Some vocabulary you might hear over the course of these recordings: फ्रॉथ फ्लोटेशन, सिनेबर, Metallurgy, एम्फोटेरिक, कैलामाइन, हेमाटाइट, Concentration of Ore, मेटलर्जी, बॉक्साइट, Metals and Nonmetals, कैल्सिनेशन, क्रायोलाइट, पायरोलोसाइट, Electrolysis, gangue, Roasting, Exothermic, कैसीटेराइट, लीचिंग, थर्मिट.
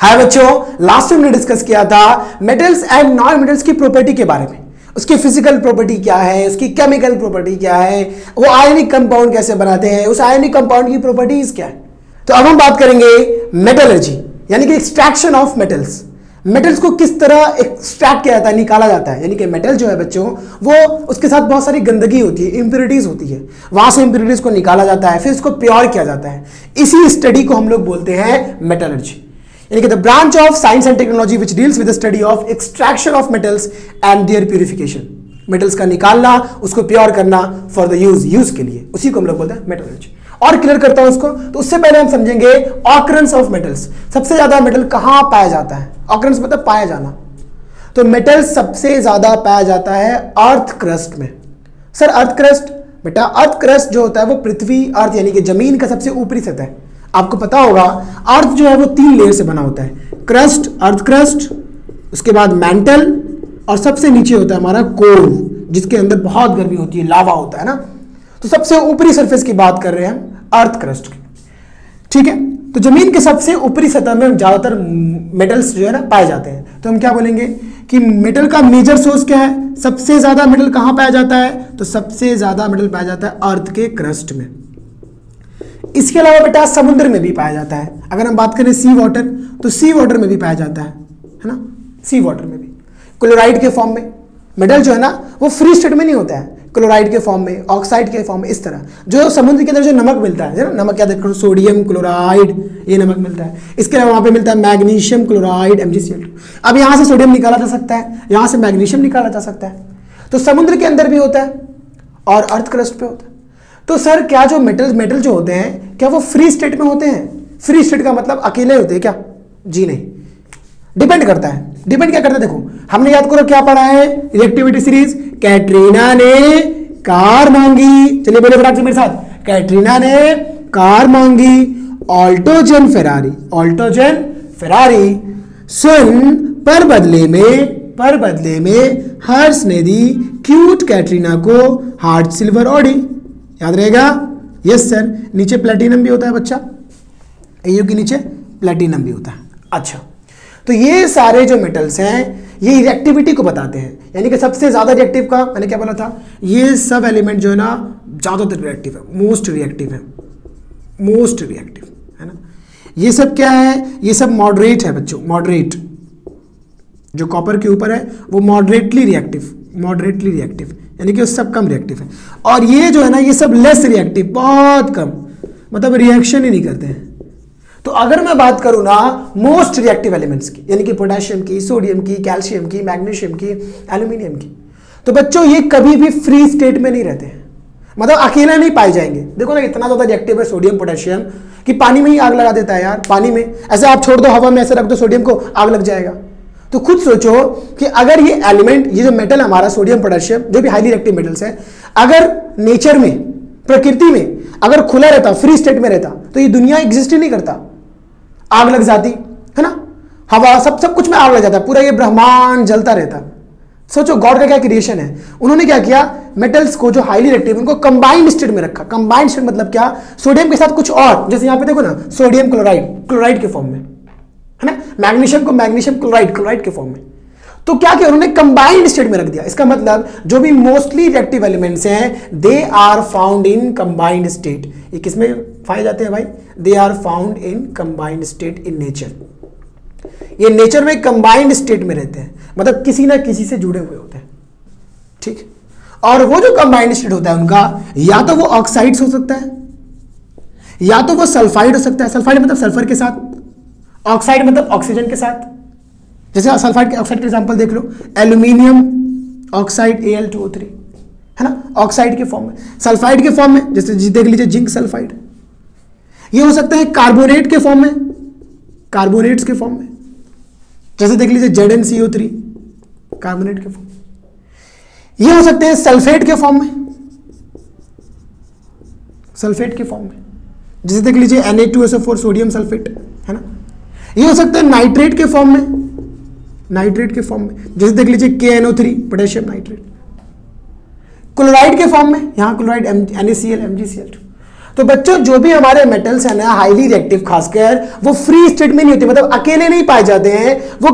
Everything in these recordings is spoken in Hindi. हाय बच्चों, लास्ट में हमने डिस्कस किया था मेटल्स एंड नॉन मेटल्स की प्रॉपर्टी के बारे में। उसकी फिजिकल प्रॉपर्टी क्या है, उसकी केमिकल प्रॉपर्टी क्या है, वो आयनिक कंपाउंड कैसे बनाते हैं, उस आयनिक कंपाउंड की प्रॉपर्टीज क्या है। तो अब हम बात करेंगे मेटलर्जी यानी कि एक्सट्रैक्शन ऑफ मेटल्स। मेटल्स को किस तरह एक्सट्रैक्ट किया जाता है, निकाला जाता है। यानी कि मेटल जो है बच्चों, वो उसके साथ बहुत सारी गंदगी होती है, इम्प्योरिटीज होती है, वहां से इम्प्योरिटीज को निकाला जाता है, फिर उसको प्योर किया जाता है। इसी स्टडी को हम लोग बोलते हैं मेटलर्जी, यानी कि the branch of science and technology which deals with the study of extraction of metals and their purification. Metals का निकालना, उसको प्योर करना फॉर द यूज के लिए, उसी को हम लोग बोलते हैं मेटलर्जी। और क्लियर करता हूं उसको, तो उससे पहले हम समझेंगे ऑकरेंस ऑफ मेटल्स। सबसे ज्यादा मेटल कहां पाया जाता है? ऑकरेंस मतलब पाया जाना। तो मेटल सबसे ज्यादा पाया जाता है अर्थ क्रस्ट में। सर अर्थ क्रस्ट, बेटा अर्थ क्रस्ट जो होता है वो पृथ्वी अर्थ यानी कि जमीन का सबसे ऊपरी सतह है। आपको पता होगा अर्थ जो है वो 3 लेयर से बना होता है, क्रस्ट, अर्थ क्रस्ट, उसके बाद मैंटल, और सबसे नीचे होता है हमारा कोर, जिसके अंदर बहुत गर्मी होती है, लावा होता है ना। तो सबसे ऊपरी सरफेस की बात कर रहे हैं हम, अर्थ क्रस्ट की, ठीक है। तो जमीन के सबसे ऊपरी सतह में ज्यादातर मेटल्स जो है ना पाए जाते हैं। तो हम क्या बोलेंगे कि मेटल का मेजर सोर्स क्या है, सबसे ज्यादा मेटल कहां पाया जाता है? तो सबसे ज्यादा मेटल पाया जाता है अर्थ के क्रस्ट में। इसके अलावा बेटा समुद्र में भी पाया जाता है। अगर हम बात करें सी वाटर, तो सी वाटर में भी पाया जाता है ना, सी वाटर में भी क्लोराइड के फॉर्म में। मेटल जो है ना वो फ्री स्टेट में नहीं होता है, क्लोराइड के फॉर्म में, ऑक्साइड के फॉर्म में, इस तरह। जो समुद्र के अंदर जो नमक मिलता है ना, नमक याद रखो, सोडियम क्लोराइड, ये नमक मिलता है। इसके अलावा वहाँ पे मिलता है मैग्नीशियम क्लोराइड, MgCl2। अब यहाँ से सोडियम निकाला जा सकता है, यहाँ से मैग्नीशियम निकाला जा सकता है। तो समुद्र के अंदर भी होता है और अर्थ क्रस्ट पे होता है। तो सर क्या जो मेटल जो होते हैं, क्या वो फ्री स्टेट में होते हैं? फ्री स्टेट का मतलब अकेले होते हैं क्या? जी नहीं, डिपेंड करता है। डिपेंड क्या करता है? देखो हमने याद करो क्या पढ़ा है, रिएक्टिविटी सीरीज, कैटरीना ने कार मांगी, चलिए बोलो फटाफट मेरे साथ, कैटरीना ने कार मांगी, ऑल्टोजन फेरारी, ऑल्टोजन फेरारी, सुन पर बदले में हर्ष ने दी क्यूट कैटरीना को हार्ड सिल्वर ऑडी, याद रहेगा? Yes sir. नीचे प्लेटिनम भी होता है बच्चा, एयू के नीचे प्लेटिनम भी होता है। अच्छा, तो ये सारे जो मेटल्स हैं ये रिएक्टिविटी को बताते हैं, यानी कि सबसे ज़्यादा रिएक्टिव का मैंने क्या बोला था, ये सब एलिमेंट जो है ना ज़्यादातर रिएक्टिव है, मोस्ट रिएक्टिव है ना। ये सब क्या है? ये सब मॉडरेट है बच्चों, मॉडरेट। जो कॉपर के ऊपर है वो मॉडरेटली रिएक्टिव यानी कि उस सब कम रिएक्टिव है। और ये जो है ना ये सब लेस रिएक्टिव, बहुत कम, मतलब रिएक्शन ही नहीं करते हैं। तो अगर मैं बात करूं ना मोस्ट रिएक्टिव एलिमेंट्स की, यानी कि पोटेशियम की, सोडियम की, कैल्शियम की, मैग्नीशियम की, एल्यूमिनियम की, तो बच्चों ये कभी भी फ्री स्टेट में नहीं रहते हैं, मतलब अकेला नहीं पाए जाएंगे। देखो ना इतना ज़्यादा रिएक्टिव है सोडियम पोटेशियम कि पानी में ही आग लगा देता है यार, पानी में ऐसे आप छोड़ दो, हवा में ऐसे रख दो सोडियम को, आग लग जाएगा। तो खुद सोचो कि अगर ये एलिमेंट, ये जो मेटल हमारा सोडियम पोटेशियम जो भी हाईली रिएक्टिव मेटल्स है, अगर नेचर में, प्रकृति में अगर खुला रहता, फ्री स्टेट में रहता, तो ये दुनिया एग्जिस्ट ही नहीं करता, आग लग जाती है ना, हवा सब कुछ में आग लग जाता है, पूरा ये ब्रह्मांड जलता रहता। सोचो गॉड का क्या क्रिएशन है। उन्होंने क्या किया, मेटल्स को जो हाईली रिएक्टिव उनको कंबाइंड स्टेट में रखा। कंबाइंड स्टेट मतलब क्या, सोडियम के साथ कुछ और, जैसे यहाँ पे देखो ना सोडियम क्लोराइड, क्लोराइड के फॉर्म में है ना, मैग्नीशियम को मैग्नीशियम क्लोराइड, क्लोराइड के फॉर्म में। तो क्या किया उन्होंने, कंबाइंड स्टेट में रख दिया। इसका मतलब जो भी मोस्टली रिएक्टिव एलिमेंट्स हैं they are found in combined state. ये किसमें पाए जाते हैं भाई, they are found in combined state in nature. ये नेचर में कंबाइंड स्टेट में रहते हैं, मतलब किसी ना किसी से जुड़े हुए होते हैं, ठीक। और वो जो कंबाइंड स्टेट होता है उनका, या तो वो ऑक्साइड्स हो सकता है, या तो वो सल्फाइड हो सकता है, सल्फाइड मतलब सल्फर के साथ, ऑक्साइड मतलब ऑक्सीजन के साथ। जैसे सल्फाइड के ऑक्साइड का एग्जांपल देख लो, एल्यूमिनियम ऑक्साइड Al2O3 है ना, ऑक्साइड के फॉर्म में, सल्फाइड के फॉर्म में, जैसे देख लीजिए जिंक सल्फाइड। ये हो सकता है कार्बोनेट के फॉर्म में, कार्बोनेट्स के फॉर्म में, जैसे देख लीजिए ZnCO3 कार्बोनेट के फॉर्म। ये हो सकते हैं सल्फेट के फॉर्म में, सल्फेट के फॉर्म में, जैसे देख लीजिए Na2SO4 सोडियम सल्फेट है ना। ये हो सकता है नाइट्रेट के फॉर्म में, नाइट्रेट के फॉर्म में, जैसे देख लीजिए KNO3 पोटेशियम नाइट्रेट। क्लोराइड के फॉर्म में, यहाँ क्लोराइड NaCl MgCl2। तो बच्चों जो भी हमारे मेटल्स हैं ना हाईली रिएक्टिव खासकर वो फ्री स्टेट में नहीं होते, मतलब अकेले नहीं पाए जाते हैं, वो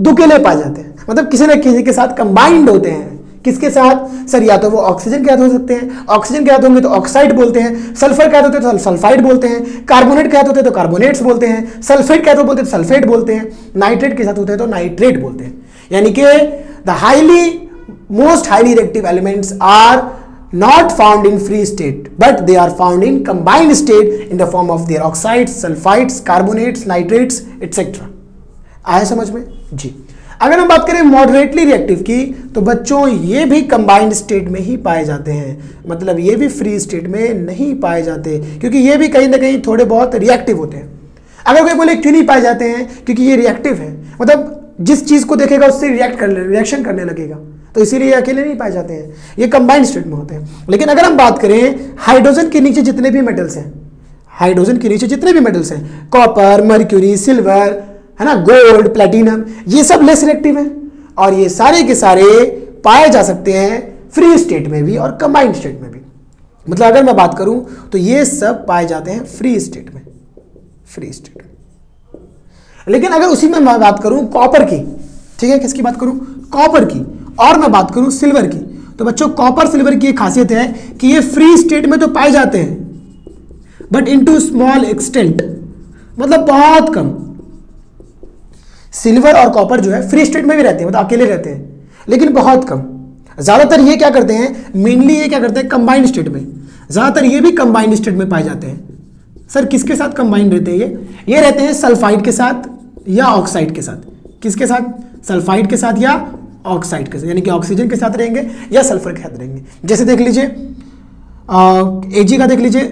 दुकेले पाए जाते हैं, मतलब किसी न किसी के साथ कंबाइंड होते हैं। किसके साथ सर? या तो वो ऑक्सीजन के साथ हो सकते हैं, ऑक्सीजन के साथ होंगे तो ऑक्साइड बोलते हैं, सल्फर के साथ होते हैं तो सल्फाइड बोलते हैं, कार्बोनेट के साथ होते हैं तो कार्बोनेट्स बोलते हैं, सल्फेट के साथ होते हैं तो सल्फेट बोलते हैं, नाइट्रेट के साथ होते हैं तो नाइट्रेट बोलते हैं। यानी कि the highly most highly reactive elements are not found in free state but they are found in combined state in the form of their oxides, sulfides, carbonates, nitrates etc. आया समझ में जी। अगर हम बात करें मॉडरेटली रिएक्टिव की तो बच्चों ये भी कंबाइंड स्टेट में ही पाए जाते हैं, मतलब ये भी फ्री स्टेट में नहीं पाए जाते क्योंकि ये भी कहीं ना कहीं थोड़े बहुत रिएक्टिव होते हैं। अगर कोई बोले क्यों नहीं पाए जाते हैं, क्योंकि ये रिएक्टिव है, मतलब जिस चीज़ को देखेगा उससे रिएक्शन करने लगेगा, तो इसीलिए अकेले नहीं पाए जाते हैं, ये कंबाइंड स्टेट में होते हैं। लेकिन अगर हम बात करें हाइड्रोजन के नीचे जितने भी मेटल्स हैं, हाइड्रोजन के नीचे जितने भी मेटल्स हैं, कॉपर, मर्क्यूरी, सिल्वर है ना, गोल्ड, प्लैटिनम, ये सब लेस रिएक्टिव हैं और ये सारे के सारे पाए जा सकते हैं फ्री स्टेट में भी और कंबाइंड स्टेट में भी। मतलब अगर मैं बात करूँ तो ये सब पाए जाते हैं फ्री स्टेट में, फ्री स्टेट में। लेकिन अगर उसी में मैं बात करूं कॉपर की, ठीक है, किसकी बात करूं? कॉपर की। और मैं बात करूं सिल्वर की, तो बच्चों कॉपर सिल्वर की एक खासियत है कि ये फ्री स्टेट में तो पाए जाते हैं बट इनटू स्मॉल एक्सटेंट, मतलब बहुत कम। सिल्वर और कॉपर जो है फ्री स्टेट में भी रहते हैं, मतलब अकेले रहते हैं लेकिन बहुत कम। ज़्यादातर ये क्या करते हैं, मेनली ये क्या करते हैं कंबाइंड स्टेट में, ज़्यादातर ये भी कंबाइंड स्टेट में पाए जाते हैं। सर किसके साथ कंबाइंड रहते हैं ये रहते हैं सल्फाइड के साथ या ऑक्साइड के साथ। किसके साथ? सल्फाइड के साथ या ऑक्साइड के साथ, यानी कि ऑक्सीजन के साथ रहेंगे या सल्फर के साथ रहेंगे। जैसे देख लीजिए एजी का देख लीजिए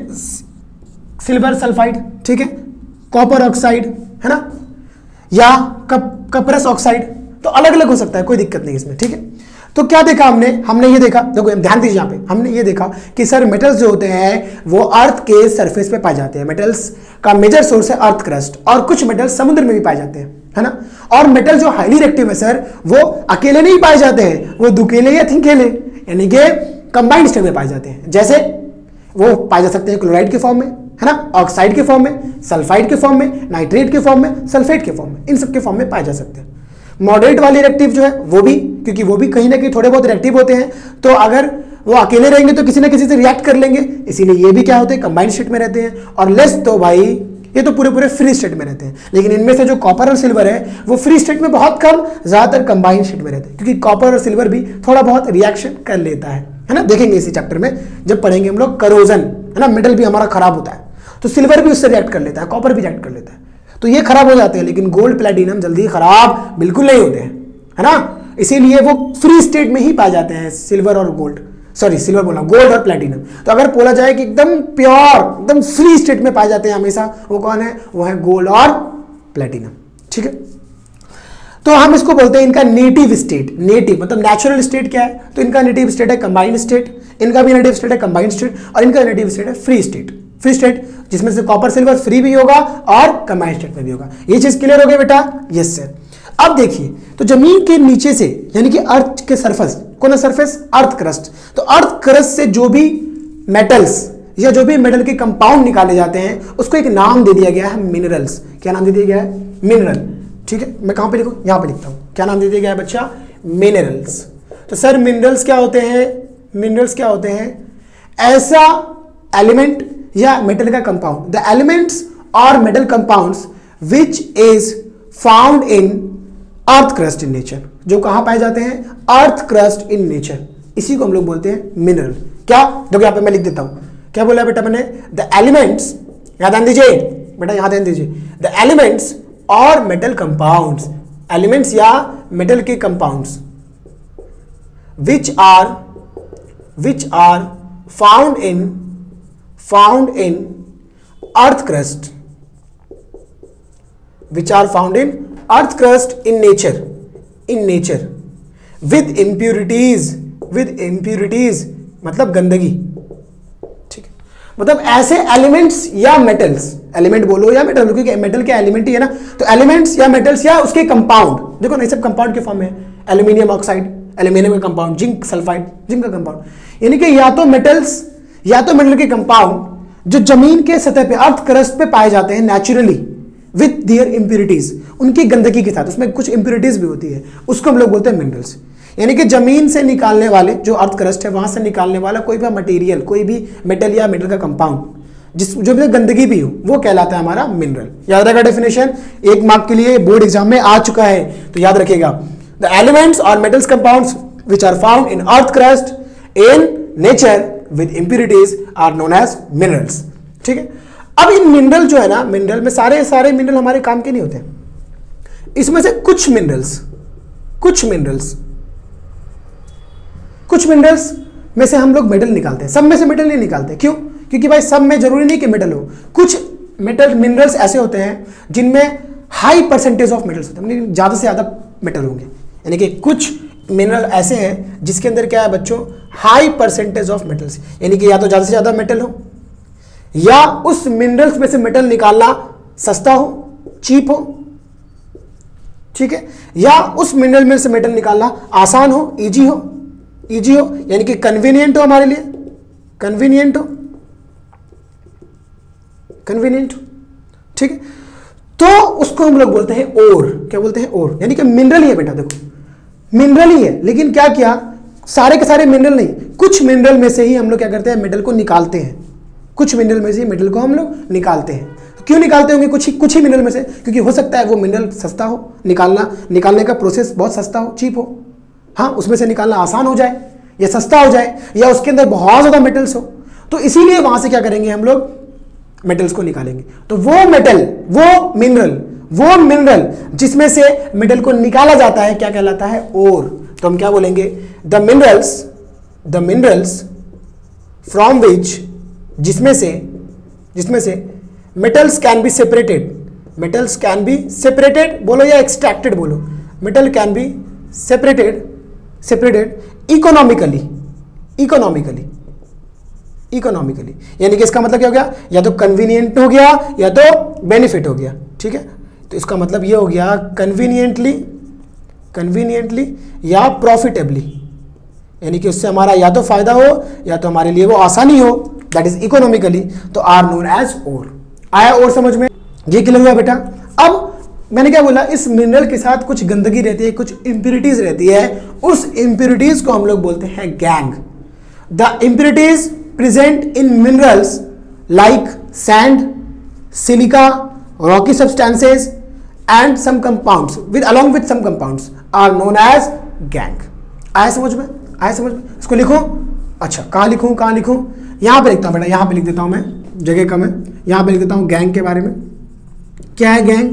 सिल्वर सल्फाइड, ठीक है, कॉपर ऑक्साइड है ना, या कपरस ऑक्साइड, तो अलग अलग हो सकता है, कोई दिक्कत नहीं इसमें, ठीक है। तो क्या देखा हमने, हमने ये देखा, देखो ध्यान दीजिए यहाँ पे, हमने ये देखा कि सर मेटल्स जो होते हैं वो अर्थ के सरफेस पे पाए जाते हैं, मेटल्स का मेजर सोर्स है अर्थ क्रस्ट, और कुछ मेटल्स समुद्र में भी पाए जाते हैं, है ना। और मेटल जो हाईली रिएक्टिव है सर वो अकेले नहीं पाए जाते हैं, वो दुकेले या थिंकेले यानी कि कंबाइंड स्टेट में पाए जाते हैं। जैसे वो पाए जा सकते हैं क्लोराइड के फॉर्म में, है ना, ऑक्साइड के फॉर्म में, सल्फाइड के फॉर्म में, नाइट्रेट के फॉर्म में, सल्फेट के फॉर्म में, इन सबके फॉर्म में पाए जा सकते हैं। मॉडरेट वाले रिएक्टिव जो है वो भी, क्योंकि वो भी कहीं ना कहीं थोड़े बहुत रिएक्टिव होते हैं, तो अगर वो अकेले रहेंगे तो किसी ना किसी से रिएक्ट कर लेंगे, इसीलिए ये भी क्या होते हैं कंबाइंड स्टेट में रहते हैं। और लेस तो भाई ये तो पूरे पूरे फ्री स्टेट में रहते हैं। लेकिन इनमें से जो कॉपर और सिल्वर है वो फ्री स्टेट में बहुत कम, ज़्यादातर कंबाइंड स्टेट में रहते हैं, क्योंकि कॉपर और सिल्वर भी थोड़ा बहुत रिएक्शन कर लेता है ना। देखेंगे इसी चैप्टर में जब पढ़ेंगे हम लोग करोजन, है ना, मेटल भी हमारा खराब होता है तो सिल्वर भी उससे रिएक्ट कर लेता है, कॉपर भी रिएक्ट कर लेता है, तो ये खराब हो जाते हैं। लेकिन गोल्ड प्लैटिनम जल्दी खराब बिल्कुल नहीं होते हैं, है ना, इसीलिए वो फ्री स्टेट में ही पाए जाते हैं सिल्वर और गोल्ड, सॉरी सिल्वर बोला, गोल्ड और प्लैटिनम। तो अगर बोला जाए कि एकदम प्योर एकदम फ्री स्टेट में पाए जाते हैं हमेशा, वो कौन है? वो है गोल्ड और प्लैटिनम, ठीक है। तो हम इसको बोलते हैं इनका नेटिव स्टेट, नेटिव मतलब नेचुरल स्टेट क्या है, तो इनका नेटिव स्टेट है कंबाइंड स्टेट, इनका भी नेटिव स्टेट है कंबाइंड स्टेट, और इनका नेटिव स्टेट है फ्री स्टेट, फ्री स्टेट जिसमें से कॉपर सिल्वर फ्री भी होगा और कंबाइंड स्टेट में भी होगा। ये चीज क्लियर हो गई बेटा? Yes sir. अब देखिए तो जमीन के नीचे से यानी कि अर्थ के सरफेस, कौन सरफेस? Earth crust. तो अर्थ क्रस्ट से जो भी मेटल्स या जो भी मेटल के कंपाउंड निकाले जाते हैं उसको एक नाम दे दिया गया है मिनरल्स। क्या नाम दे दिया गया है? मिनरल, ठीक है। मैं कहां पे लिखूं? यहां पे लिखता हूं। क्या नाम दे दिया गया है बच्चा? मिनरल्स। तो सर मिनरल्स क्या होते हैं? मिनरल्स क्या होते हैं? ऐसा एलिमेंट या मेटल का कंपाउंड, द एलिमेंट्स और metal compounds which is found in earth crust in nature, जो कहां पाए जाते हैं? अर्थ क्रस्ट इन नेचर, इसी को हम लोग बोलते हैं मिनरल। क्या देखो यहाँ पे मैं लिख देता हूं, क्या बोला बेटा मैंने? द एलिमेंट्स, याद ध्यान दीजिए बेटा, याद ध्यान दीजिए, द एलिमेंट्स और मेटल कंपाउंड्स, एलिमेंट्स या मेटल के compounds which are found in earth crust, which are found in earth crust in nature with impurities मतलब गंदगी, ठीक है। मतलब ऐसे एलिमेंट्स या मेटल्स, एलिमेंट बोलो या मेटल, क्योंकि मेटल के एलिमेंट ही है ना, तो एलिमेंट्स या मेटल्स या उसके कंपाउंड, देखो ना ये सब कंपाउंड के फॉर्म में, एल्यूमिनियम ऑक्साइड एल्यूमिनियम का कंपाउंड, जिंक सल्फाइड जिंक का कंपाउंड, यानी कि या तो मेटल्स या तो मेटल के कंपाउंड जो जमीन के सतह पे अर्थ क्रस्ट पे पाए जाते हैं नेचुरली विथ देयर इम्प्यूरिटीज, उनकी गंदगी के साथ, उसमें कुछ इम्प्यूरिटीज भी होती है, उसको हम लोग बोलते हैं मिनरल्स। यानी कि जमीन से निकालने वाले जो अर्थ क्रस्ट है वहां से निकालने वाला कोई भी मटेरियल, कोई भी मेटल या मेटल का कंपाउंड जिस जो भी गंदगी भी हो वो कहलाता है हमारा मिनरल। याद रखा डेफिनेशन, एक मार्क के लिए बोर्ड एग्जाम में आ चुका है तो याद रखेगा। द एलिमेंट्स और metals compounds which are found in earth crust in nature with impurities are known as minerals। ठीक है, अब इन मिनरल जो है ना, मिनरल में सारे मिनरल हमारे काम के नहीं होते। इसमें से कुछ मिनरल्स में से हम लोग मेटल निकालते हैं, सब में से मेटल नहीं निकालते। क्यों? क्योंकि भाई सब में जरूरी नहीं कि मेटल हो। कुछ मेटल मिनरल्स ऐसे होते हैं जिनमें हाई परसेंटेज ऑफ मेटल्स होते हैं, ज्यादा से ज्यादा मेटल होंगे। यानी कि कुछ मिनरल ऐसे हैं जिसके अंदर क्या है बच्चों, हाई परसेंटेज ऑफ मेटल्स, यानी कि या तो ज़्यादा से ज़्यादा मेटल हो या उस मिनरल्स में से मेटल निकालना सस्ता हो, चीप हो, ठीक है, या उस मिनरल में से मेटल निकालना आसान हो, इजी हो, यानी कि कन्वीनियंट हो हमारे लिए, कन्वीनियंट हो, ठीक है। तो उसको हम लोग बोलते हैं ओर। क्या बोलते हैं? ओर, यानी कि मिनरल ही है बेटा। देखो मिनरल ही है, लेकिन क्या किया, सारे के सारे मिनरल नहीं, कुछ मिनरल में से ही हम लोग क्या करते हैं, मेटल को निकालते हैं। कुछ मिनरल में से ही मेटल को हम लोग निकालते हैं। क्यों निकालते होंगे? कुछ ही मिनरल में से, क्योंकि हो सकता है वो मिनरल सस्ता हो, निकालने का प्रोसेस बहुत सस्ता हो, चीप हो, हाँ उसमें से निकालना आसान हो जाए या सस्ता हो जाए, या उसके अंदर बहुत ज़्यादा मेटल्स हो, तो इसीलिए वहाँ से क्या करेंगे हम लोग, मेटल्स को निकालेंगे। तो वो मेटल, वो मिनरल जिसमें से मेटल को निकाला जाता है क्या कहलाता है? ओर। तो हम क्या बोलेंगे, द मिनरल्स फ्रॉम विच, जिसमें से मेटल्स कैन बी सेपरेटेड बोलो या एक्सट्रैक्टेड बोलो, metal can be separated economically. यानी कि इसका मतलब क्या हो गया, या तो कन्वीनियंट हो गया या तो बेनिफिट हो गया, ठीक है। तो इसका मतलब ये हो गया कन्वीनियंटली या प्रॉफिटेबली, यानी कि उससे हमारा या तो फायदा हो या तो हमारे लिए वो आसानी हो, दैट इज इकोनॉमिकली। तो आर नोन एज ओर। आया ओर समझ में? ये क्लियर हुआ बेटा। अब मैंने क्या बोला, इस मिनरल के साथ कुछ गंदगी रहती है, कुछ इम्प्यूरिटीज रहती है, उस इम्प्यूरिटीज को हम लोग बोलते हैं gangue. The impurities present in minerals like sand, silica, rocky substances and some compounds along with some compounds are known as gang। आया समझ में? इसको लिखो। अच्छा कहाँ लिखूँ? यहाँ पे लिखता हूँ बेटा, यहाँ पे लिख देता हूँ मैं, जगह कम है, यहाँ पे लिख देता हूँ गैंग के बारे में। क्या है गैंग?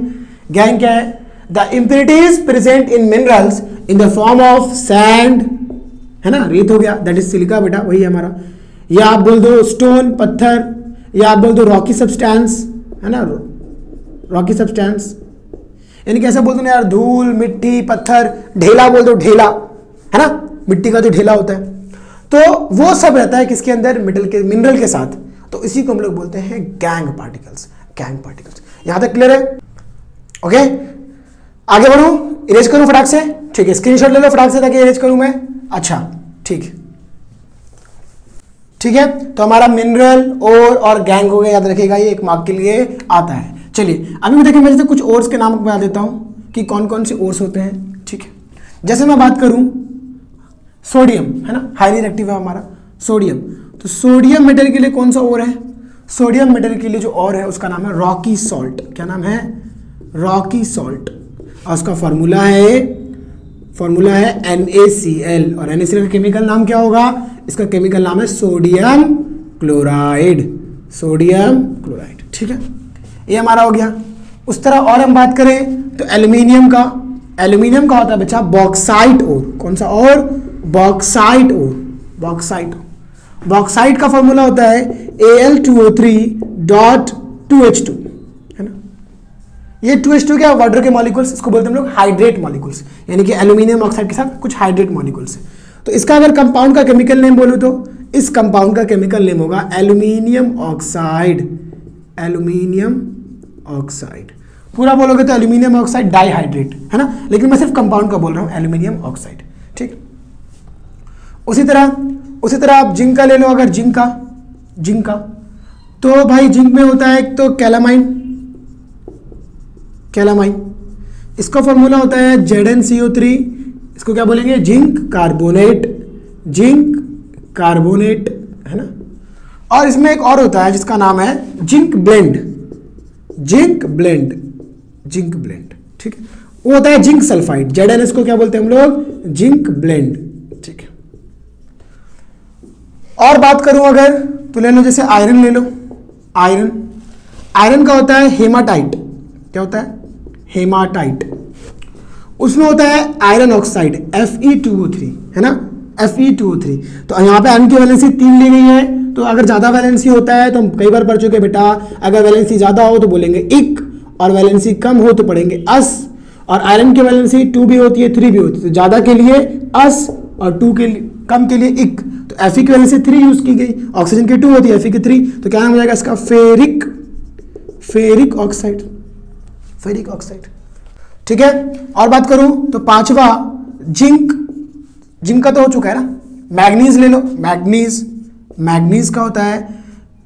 गैंग क्या है? The impurities present in minerals in the form of sand, है ना, रेत हो गया, दैट इज सिलिका बेटा, वही है हमारा, या आप बोल दो स्टोन, पत्थर, या आप बोल दो रॉकी सब्सटेंस, है ना, रॉकी सब्सटेंस, यानी कैसे बोलते ना यार, धूल, मिट्टी, पत्थर, ढेला बोल दो, ढेला है ना, मिट्टी का जो ढेला होता है, तो वो सब रहता है किसके अंदर, मिनरल के साथ। तो इसी को हम लोग बोलते हैं गैंग पार्टिकल्स। यहाँ तक क्लियर है? ओके, आगे बढ़ूँ, इरेज करूँ फटाक से, ठीक है, स्क्रीनशॉट ले लो फटाक से ताकि इरेज करूँ मैं। अच्छा ठीक है, तो हमारा मिनरल, ओर और गैंग हो गया, याद रखेगा, ये एक मार्क के लिए आता है। चलिए अभी मैं देखिए, मैं कुछ ओर्स के नाम बता देता हूँ कि कौन कौन से ओर्स होते हैं, ठीक है। जैसे मैं बात करूँ सोडियम, है ना, हाईली रिएक्टिव है हमारा सोडियम, तो सोडियम मेटल के लिए कौन सा ओर है? सोडियम मेटल के लिए जो ओर है उसका नाम है रॉकी सॉल्ट। क्या नाम है? Rocky salt. और उसका फॉर्मूला है NaCl, और NaCl का केमिकल नाम क्या होगा? इसका केमिकल नाम है सोडियम क्लोराइड, ठीक है, ये हमारा हो गया। उस तरह और हम बात करें तो एल्यूमिनियम का होता है बच्चा बॉक्साइट ओर। कौन सा ओर? बॉक्साइट का फॉर्मूला होता है Al2O3.2H2, है ना, ये 2H2 क्या, वाटर के मॉलिक्यूल्स, इसको बोलते हैं हम लोग हाइड्रेट मॉलिक्यूल्स, यानी कि एल्यूमिनियम ऑक्साइड के साथ कुछ हाइड्रेट मॉलिक्यूल्स है। तो इसका अगर कंपाउंड का केमिकल नेम बोलूँ तो इस कंपाउंड का केमिकल नेम होगा एल्यूमिनियम ऑक्साइड। पूरा बोलोगे तो एल्यूमिनियम ऑक्साइड डाइहाइड्रेट, है ना, लेकिन मैं सिर्फ कंपाउंड का बोल रहा हूँ, एल्यूमिनियम ऑक्साइड, ठीक। उसी तरह आप जिंक का ले लो, अगर जिंक का तो भाई जिंक में होता है एक तो कैलामाइन, इसका फॉर्मूला होता है ZnCO3, इसको क्या बोलेंगे जिंक कार्बोनेट, है ना। और इसमें एक और होता है जिसका नाम है जिंक ब्लेंड, ठीक है, वो होता है जिंक सल्फाइड। Zn इसको क्या बोलते हैं हम लोग जिंक ब्लेंड, ठीक है। और बात करूं अगर तो ले लो जैसे आयरन ले लो, आयरन का होता है हेमाटाइट, क्या होता है हेमाटाइट। उसमें होता है आयरन ऑक्साइड Fe2O3, है ना Fe2O3। तो यहाँ पे आयरन की वैलेंसी 3 ली गई है, तो अगर ज़्यादा वैलेंसी होता है तो हम कई बार पढ़ चुके बेटा, अगर वैलेंसी ज़्यादा हो तो बोलेंगे इक, और वैलेंसी कम हो तो पढ़ेंगे अस। और आयरन की वैलेंसी 2 भी होती है 3 भी होती है, तो ज़्यादा के लिए अस और 2 के लिए कम के लिए इक। तो Fe की वैलेंसी 3 यूज़ की गई, ऑक्सीजन की 2 होती है Fe की 3, तो क्या नाम हो जाएगा इसका फेरिक ऑक्साइड, ठीक है। और बात करूं तो पांचवा जिंक का तो हो चुका है ना। मैग्नीज ले लो, मैग्नीज का होता है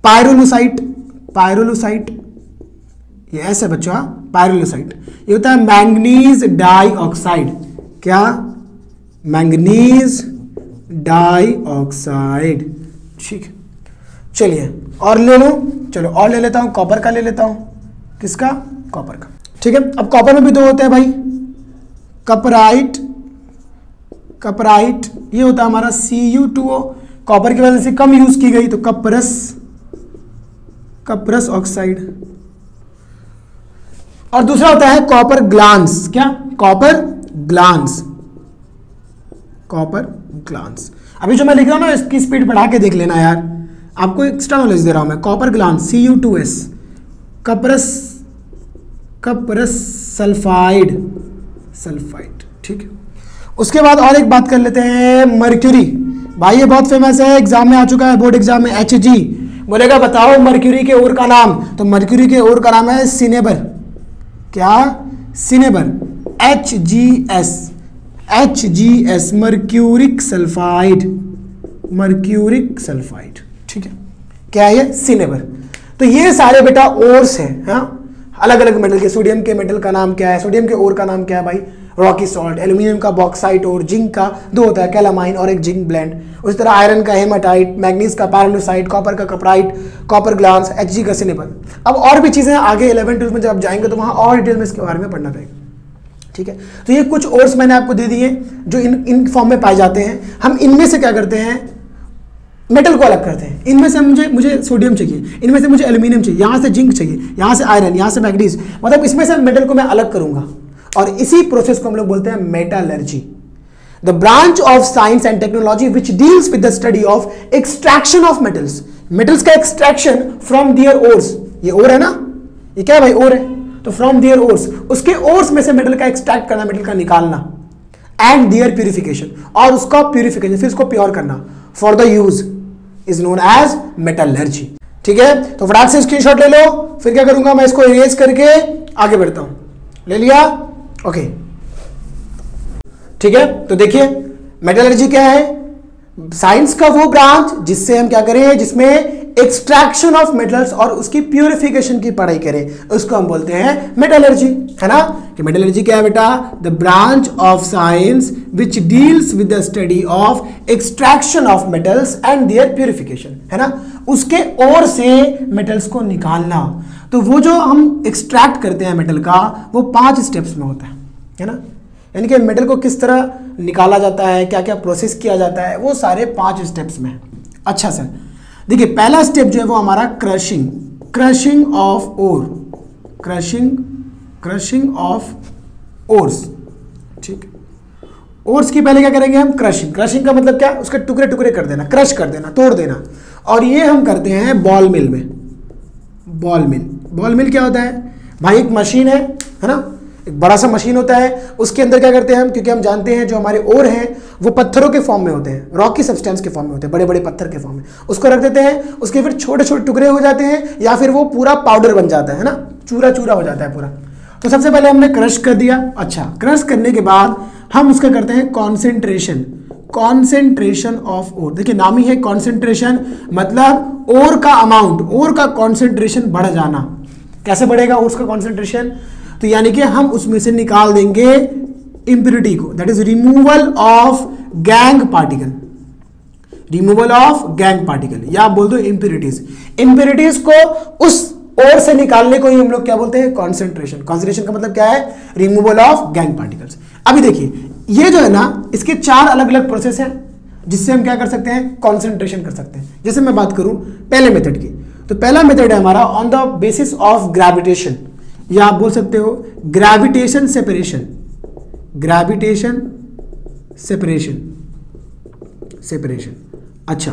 पायरोलोसाइट, ये ऐसे बच्चों पायरोलोसाइट। ये होता है मैंगनीज डाइऑक्साइड, क्या मैंगनीज डाइऑक्साइड, ठीक। चलिए और ले लो, चलो और ले लेता हूं कॉपर का, ले लेता हूं किसका कॉपर का, ठीक है। अब कॉपर में भी दो होते हैं भाई, कपराइट ये होता है हमारा Cu2O, कॉपर की वैलेंसी कम यूज की गई तो कपरस ऑक्साइड। और दूसरा होता है कॉपर ग्लांस। अभी जो मैं लिख रहा हूं ना इसकी स्पीड बढ़ा के देख लेना यार, आपको एक्स्ट्रा नॉलेज दे रहा हूं मैं। कॉपर ग्लांस Cu2S, कपरस सल्फाइड, ठीक है। उसके बाद और एक बात कर लेते हैं मर्क्यूरी। भाई ये बहुत फेमस है, एग्जाम में आ चुका है, बोर्ड एग्जाम में HG बोलेगा बताओ मर्क्यूरी के ओर का नाम, तो मर्क्यूरी के ओर का नाम है सिनेबर, HGS मर्क्यूरिक सल्फाइड, ठीक है। क्या है ये सिनेबर। तो ये सारे बेटा ओर्स हैं, हाँ अलग अलग मेटल के। सोडियम के मेटल का नाम क्या है, सोडियम के ओर का नाम क्या है भाई रॉकी सॉल्ट। एल्यूमिनियम का बॉक्साइट और जिंक का दो होता है कैलामाइन और एक जिंक ब्लेंड। उसी तरह आयरन का हेमाटाइट, मैग्नीज का पायरोलोसाइट, कॉपर का कपराइट, कॉपर ग्लांस, Hg का सिनेबर। अब और भी चीज़ें आगे 11वीं 12वीं में जब जाएंगे तो वहाँ और डिटेल में इसके बारे में पढ़ना पड़ेगा, ठीक है। तो ये कुछ ओर्स मैंने आपको दे दिए जो इन फॉर्म में पाए जाते हैं। हम इनमें से क्या करते हैं, मेटल को अलग करते हैं। इनमें से मुझे सोडियम चाहिए, इनमें से मुझे एल्यूमिनियम चाहिए, यहाँ से जिंक चाहिए, यहाँ से आयरन, यहाँ से मैग्नीज, मतलब इसमें से मेटल को मैं अलग करूँगा। और इसी प्रोसेस को हम लोग बोलते हैं metallurgy, the branch of science and technology which deals with the study of extraction of metals का एक्सट्रैक्शन फ्रॉम देयर ओर्स। ये ओर है ना, ये क्या है भाई ओर है, तो फ्रॉम देयर ओर्स, उसके ओर्स में से मेटल का एक्सट्रैक्ट करना, मेटल का निकालना, एंड देयर प्यूरिफिकेशन, और उसका प्यूरिफिकेशन फिर उसको प्योर करना for the use is known as मेटलर्जी, ठीक है। तो फटाक से स्क्रीनशॉट ले लो, फिर क्या करूंगा मैं इसको इरेज करके आगे बढ़ता हूं। ले लिया, ओके ठीक है। तो देखिए मेटलर्जी क्या है, साइंस का वो ब्रांच जिससे हम क्या करें, जिसमें एक्सट्रैक्शन ऑफ मेटल्स और उसकी प्यूरिफिकेशन की पढ़ाई करें, उसको हम बोलते हैं मेटलर्जी, है ना। कि मेटलर्जी क्या है बेटा, the branch of science which deals with the study of extraction of metals and their purification, है ना, उसके ओर से मेटल्स को निकालना। तो वो जो हम एक्सट्रैक्ट करते हैं मेटल का, वो 5 स्टेप्स में होता है ना। यानी कि मेटल को किस तरह निकाला जाता है, क्या क्या प्रोसेस किया जाता है, वो सारे 5 स्टेप्स में है। अच्छा सर देखिए, पहला स्टेप जो है वो हमारा क्रशिंग ऑफ ओर्स, ठीक। ओर्स की पहले क्या करेंगे हम क्रशिंग का मतलब क्या, उसके टुकड़े टुकड़े कर देना, क्रश कर देना, तोड़ देना। और ये हम करते हैं बॉल मिल में। बॉल मिल क्या होता है भाई, एक मशीन है ना, एक बड़ा सा मशीन होता है। उसके अंदर क्या करते हैं हम, क्योंकि हम जानते हैं जो हमारे ओर हैं वो पत्थरों के फॉर्म में होते हैं, रॉकी सब्सटेंस के फॉर्म में होते हैं, बड़े बड़े पत्थर के फॉर्म में, उसको रख देते हैं। उसके फिर छोटे छोटे टुकड़े हो जाते हैं या फिर वो पूरा पाउडर बन जाता है ना, चूरा चूरा हो जाता है पूरा। तो सबसे पहले हमने क्रश कर दिया। अच्छा, क्रश करने के बाद हम उसका करते हैं कॉन्सेंट्रेशन कॉन्सेंट्रेशन ऑफ ओर। देखिए नाम ही है कॉन्सेंट्रेशन, मतलब ओर का अमाउंट, ओर का कॉन्सेंट्रेशन बढ़ जाना। कैसे बढ़ेगा ओर का कॉन्सेंट्रेशन? तो यानी कि हम उसमें से निकाल देंगे इंप्योरिटी को, that is removal of gangue particle, removal of gangue particle, या बोल दो इंप्योरिटीज। इंप्योरिटीज को उस ओर से निकालने को ही हम लोग क्या बोलते हैं? कॉन्सेंट्रेशन। कॉन्सेंट्रेशन का मतलब क्या है? Removal of gangue particles. अभी देखिए ये जो है ना, इसके चार अलग अलग प्रोसेस हैं जिससे हम क्या कर सकते हैं? कॉन्सेंट्रेशन कर सकते हैं। जैसे मैं बात करूं पहले मेथड की, तो पहला मेथड है हमारा on the basis of gravitation, या आप बोल सकते हो gravitation separation, gravitation separation, separation. अच्छा,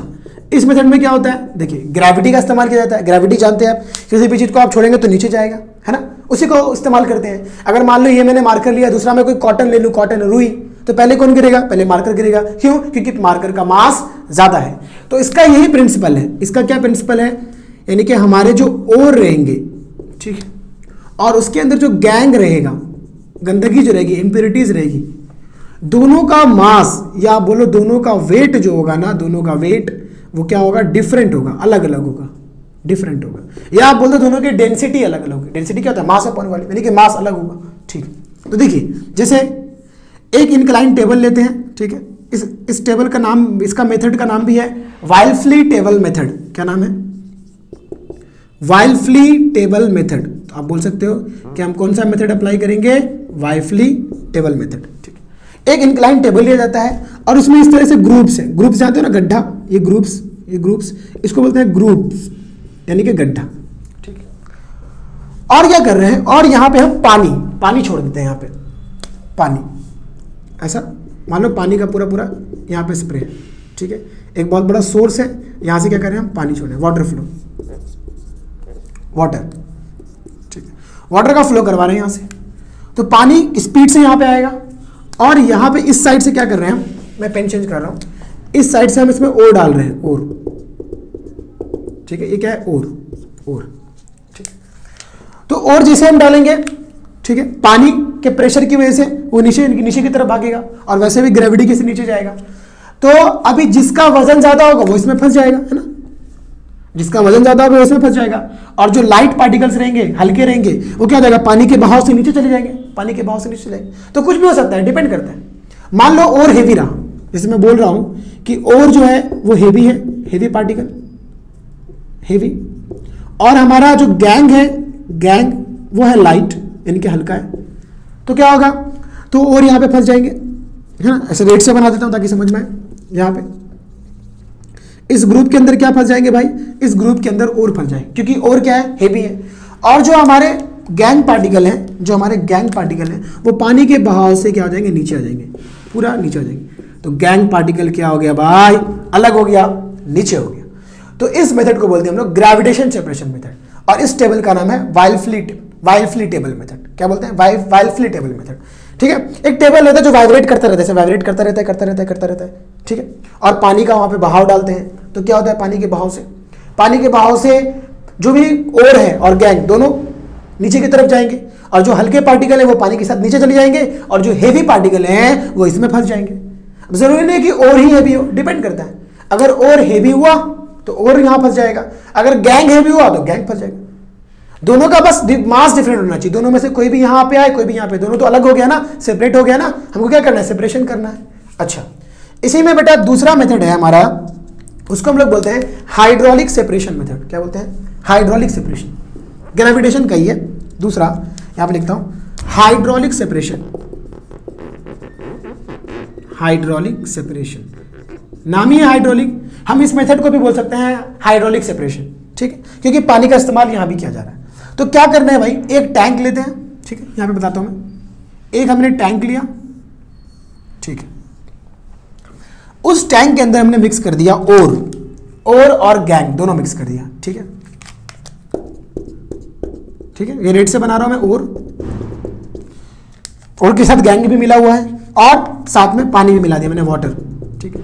इस मेथड में क्या होता है? देखिए ग्रेविटी का इस्तेमाल किया जाता है। ग्रेविटी जानते हैं आप, किसी भी चीज़ को आप छोड़ेंगे तो नीचे जाएगा, है ना, उसी को इस्तेमाल करते हैं। अगर मान लो ये मैंने मार्कर लिया, दूसरा मैं कोई कॉटन ले लूँ, कॉटन रुई, तो पहले कौन गिरेगा? पहले मार्कर गिरेगा। क्यों? क्योंकि मार्कर का मास ज़्यादा है। तो इसका यही प्रिंसिपल है। इसका क्या प्रिंसिपल है? यानी कि हमारे जो ओर रहेंगे, ठीक है, और उसके अंदर जो गैंग रहेगा, गंदगी जो रहेगी, इंप्योरिटीज़ रहेगी, दोनों का मास या बोलो दोनों का वेट जो होगा ना, दोनों का वेट वो क्या होगा? डिफरेंट होगा, अलग अलग होगा, डिफरेंट होगा, या आप बोलते दोनों की डेंसिटी अलग अलग होगी। डेंसिटी क्या होता है? मास अपॉन वॉल्यूम, यानी कि मास अलग होगा। ठीक है, तो देखिए जैसे एक इंक्लाइन टेबल लेते हैं, ठीक है, इस टेबल का नाम, इसका मेथड का नाम भी है वाइल्फ्ली टेबल मेथड। क्या नाम है? Wilfley table method. तो आप बोल सकते हो कि हम कौन सा मेथड अप्लाई करेंगे? Wilfley table method. ठीक है, एक इंक्लाइन टेबल लिया जाता है और उसमें इस तरह से ग्रुप्स हैं। ग्रुप्स जानते हो ना, गड्ढा, ये ग्रुप्स, ये ग्रुप्स, इसको बोलते हैं ग्रुप्स, यानी कि गड्ढा। ठीक है, और क्या कर रहे हैं? और यहाँ पे हम पानी छोड़ देते हैं। यहाँ पे पानी, ऐसा मान लो पानी का पूरा पूरा यहाँ पे स्प्रे, ठीक है, एक बहुत बड़ा सोर्स है, यहाँ से क्या कर रहे हैं हम? पानी छोड़ रहे हैं, वाटर फ्लो, वाटर, ठीक है, वाटर का फ्लो करवा रहे हैं यहाँ से। तो पानी स्पीड से यहाँ पे आएगा और यहाँ पे इस साइड से क्या कर रहे हैं हम? मैं पेन चेंज कर रहा हूँ। इस साइड से हम इसमें ओर डाल रहे हैं, ओर, ठीक है, ये क्या है? ओर, ओर, ठीक। तो ओर जैसे हम डालेंगे, ठीक है, पानी के प्रेशर की वजह से वो नीचे नीचे की तरफ भागेगा, और वैसे भी ग्रेविटी के से नीचे जाएगा। तो अभी जिसका वजन ज़्यादा होगा वो इसमें फंस जाएगा, है ना, जिसका वजन ज़्यादा होगा वो इसमें फंस जाएगा, और जो लाइट पार्टिकल्स रहेंगे, हल्के रहेंगे, वो क्या हो जाएगा? पानी के बहाव से नीचे चले जाएंगे, पानी के बहाव से नीचे चले जाएंगे। तो कुछ भी हो सकता है, डिपेंड करता है। मान लो ओर हेवी रहा, जैसे मैं बोल रहा हूँ कि ओर जो है वो हेवी है, हेवी पार्टिकल, हेवी, और हमारा जो गैंग है, गैंग वो है लाइट, यानी कि हल्का है। तो क्या होगा? तो ओर यहाँ पे फंस जाएंगे, है ना, ऐसे रेड से बना देता हूँ ताकि समझ में आए। यहाँ पे इस ग्रुप के अंदर क्या फंस जाएंगे भाई? इस ग्रुप के अंदर ओर फंस जाएंगे, क्योंकि ओर क्या है? हेवी है। और जो हमारे गैंग पार्टिकल हैं, जो हमारे गैंग पार्टिकल हैं, वो पानी के बहाव से क्या हो जाएंगे? नीचे आ जाएंगे, पूरा नीचे आ जाएंगे। तो गैंग पार्टिकल क्या हो गया भाई? अलग हो गया, नीचे हो गया। तो इस मेथड को बोलते हैं हम लोग ग्रेविटेशन सेपरेशन मेथड, और इस टेबल का नाम है वाइल्फ्ली टेबल मेथड। क्या बोलते हैं? Wilfley table method. ठीक है, एक टेबल रहता है जो वाइब्रेट करता रहता है, वाइब्रेट करता रहता है, करता रहता है, करता रहता है, ठीक है, और पानी का वहाँ पे बहाव डालते हैं। तो क्या होता है? पानी के बहाव से, पानी के बहाव से जो भी ओर है और गैंग दोनों नीचे की तरफ जाएंगे, और जो हल्के पार्टिकल हैं वो पानी के साथ नीचे चले जाएंगे, और जो हेवी पार्टिकल हैं वो इसमें फंस जाएंगे। जरूरी नहीं है कि ओर ही हेवी हो, डिपेंड करता है। अगर ओर हेवी हुआ तो ओर यहाँ फंस जाएगा, अगर गैंग हेवी हुआ तो गैंग फंस जाएगा। दोनों का बस मास डिफरेंट होना चाहिए, दोनों में से कोई भी यहाँ पे आए, कोई भी यहाँ पे, दोनों तो अलग हो गया ना, सेपरेट हो गया ना। हमको क्या करना है? सेपरेशन करना है। अच्छा, इसी में बेटा दूसरा मेथड है हमारा, उसको हम लोग बोलते हैं हाइड्रोलिक सेपरेशन मेथड। क्या बोलते हैं? Hydraulic separation. ग्रेविटेशन का ही है दूसरा। यहाँ पे लिखता हूँ हाइड्रोलिक सेपरेशन, हाइड्रोलिक सेपरेशन, नाम ही है हाइड्रोलिक। हम इस मेथड को भी बोल सकते हैं हाइड्रोलिक सेपरेशन, ठीक है, क्योंकि पानी का इस्तेमाल यहाँ भी किया जा रहा है। तो क्या करना है भाई? एक टैंक लेते हैं, ठीक है, यहाँ पे बताता हूँ मैं। एक हमने टैंक लिया, ठीक है, उस टैंक के अंदर हमने मिक्स कर दिया ओर और गैंग दोनों मिक्स कर दिया, ठीक है, ठीक है, ये रेड से बना रहा हूं मैं। ओर के साथ गैंग भी मिला हुआ है और साथ में पानी भी मिला दिया मैंने, वाटर, ठीक है,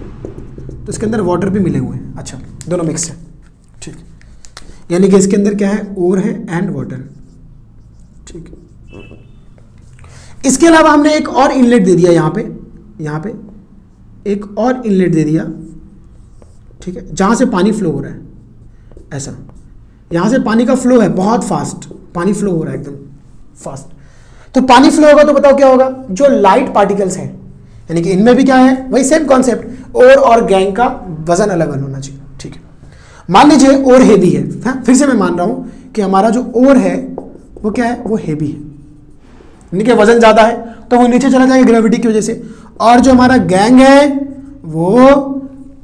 तो इसके अंदर वाटर भी मिले हुए हैं। अच्छा, दोनों मिक्स है, ठीक है, यानी कि इसके अंदर क्या है? ओर है एंड वाटर, ठीक है। इसके अलावा हमने एक और इनलेट दे दिया यहाँ पे, यहाँ पे, एक और इनलेट दे दिया, ठीक है, जहाँ से पानी फ्लो हो रहा है, ऐसा यहाँ से पानी का फ्लो है बहुत फास्ट, पानी फ्लो हो रहा है एकदम फास्ट। तो पानी फ्लो होगा तो बताओ क्या होगा, जो लाइट पार्टिकल्स हैं यानी कि इनमें भी क्या है वही सेम कॉन्सेप्ट, ओर और गैंग का वजन अलग अलग होना चाहिए, ठीक है। मान लीजिए ओर हेवी है, फिर से मैं मान रहा हूँ कि हमारा जो ओर है वो क्या है, वो हेवी है यानी कि वजन ज़्यादा है तो वो नीचे चला जाएगा ग्रेविटी की वजह से, और जो हमारा गैंग है वो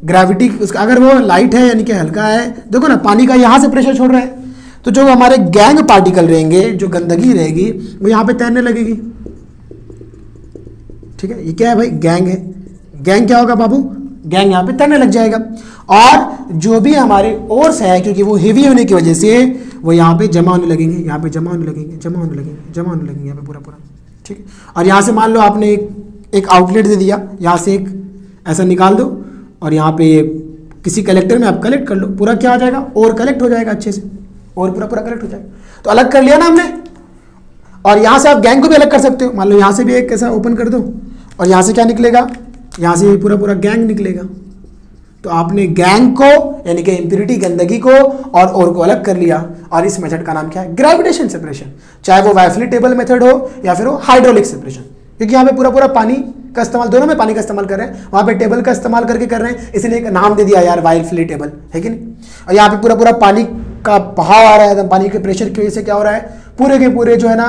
ग्रेविटी उसका, अगर वो लाइट है यानी कि हल्का है, देखो ना पानी का यहाँ से प्रेशर छोड़ रहा है तो जो हमारे गैंग पार्टिकल रहेंगे, जो गंदगी रहेगी वो यहाँ पे तैरने लगेगी, ठीक है। ये क्या है भाई, गैंग है, गैंग क्या होगा बाबू, गैंग यहाँ पे तैरने लग जाएगा, और जो भी हमारे ओर्स है क्योंकि वो हेवी होने की वजह से वो यहाँ पे जमा होने लगेंगे, यहाँ पे जमा होने लगेंगे, जमा होने लगेंगे, जमा होने लगेंगे यहाँ पे पूरा पूरा, ठीक है। और यहाँ से मान लो आपने एक आउटलेट दे दिया, यहाँ से एक ऐसा निकाल दो और यहाँ पे किसी कलेक्टर में आप कलेक्ट कर लो, पूरा क्या हो जाएगा, और कलेक्ट हो जाएगा अच्छे से, और पूरा पूरा कलेक्ट हो जाएगा। तो अलग कर लिया ना हमने, और यहाँ से आप गैंग को भी अलग कर सकते हो, मान लो यहाँ से भी एक ऐसा ओपन कर दो और यहाँ से क्या निकलेगा, यहाँ से भी पूरा पूरा गैंग निकलेगा। तो आपने गैंग को यानी कि इंप्योरिटी गंदगी को और को अलग कर लिया, और इस मेथड का नाम क्या है, ग्रेविटेशन सेपरेशन, चाहे वो वाइफिलिटेबल मेथड हो या फिर वो हाइड्रोलिक सेपरेशन, क्योंकि यहाँ पे पूरा पूरा पानी का इस्तेमाल, दोनों में पानी का इस्तेमाल कर रहे हैं, वहाँ पे टेबल का इस्तेमाल करके कर रहे हैं, इसलिए एक नाम दे दिया यार वाइफिलिटेबल, है कि नहीं। और यहाँ पे पूरा पूरा पानी का बहाव आ रहा है, तो पानी के प्रेशर की वजह से क्या हो रहा है, पूरे के पूरे जो है ना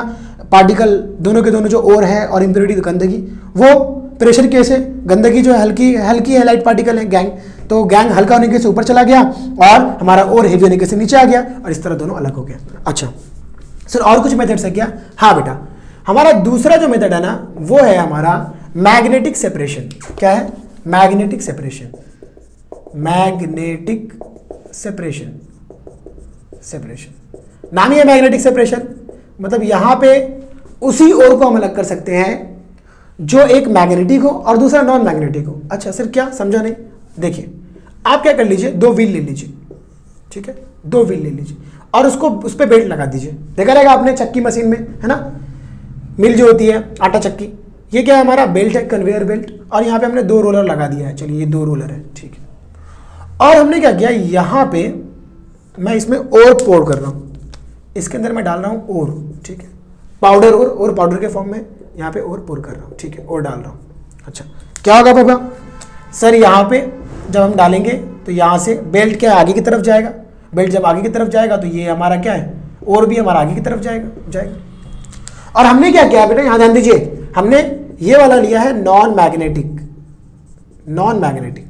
पार्टिकल, दोनों के दोनों जो ओर है और इंप्योरिटी गंदगी, वो प्रेशर की वजह से, गंदगी जो हल्की हल्की है, लाइट पार्टिकल है गैंग, तो गैंग हल्का होने के से ऊपर चला गया और हमारा ओर हेवी होने के से नीचे आ गया, और इस तरह दोनों अलग हो गया। अच्छा सर और कुछ मेथड्स है क्या, हाँ बेटा हमारा दूसरा जो मेथड है ना वो है हमारा मैग्नेटिक सेपरेशन। क्या है, magnetic separation, magnetic separation, separation नाम ही है मैग्नेटिक सेपरेशन, मतलब यहाँ पे उसी ओर को हम अलग कर सकते हैं जो एक मैग्नेटिक हो और दूसरा नॉन मैग्नेटिक हो। अच्छा सर क्या समझा नहीं, देखिए आप क्या कर लीजिए, दो व्हील ले लीजिए, ठीक है, दो व्हील ले लीजिए और उसको उस पर बेल्ट लगा दीजिए, देखा रहेगा आपने चक्की मशीन में है ना, मिल जो होती है आटा चक्की, ये क्या है हमारा बेल्ट है, कन्वेयर बेल्ट, और यहाँ पे हमने दो रोलर लगा दिया है, चलिए ये दो रोलर है, ठीक है। और हमने क्या किया, यहाँ पे मैं इसमें और पोर कर रहा हूँ, इसके अंदर मैं डाल रहा हूँ और, ठीक है, पाउडर और पाउडर के फॉर्म में यहाँ पे और पोर कर रहा हूँ, ठीक है, और डाल रहा हूँ। अच्छा क्या होगा पापा, सर यहाँ पे जब हम डालेंगे तो यहाँ से बेल्ट क्या आगे की तरफ जाएगा, बेल्ट जब आगे की तरफ जाएगा तो ये हमारा क्या है, और भी हमारा आगे की तरफ जाएगा। और हमने क्या किया बेटा, यहाँ ध्यान दीजिए, हमने ये वाला लिया है नॉन मैग्नेटिक, नॉन मैग्नेटिक,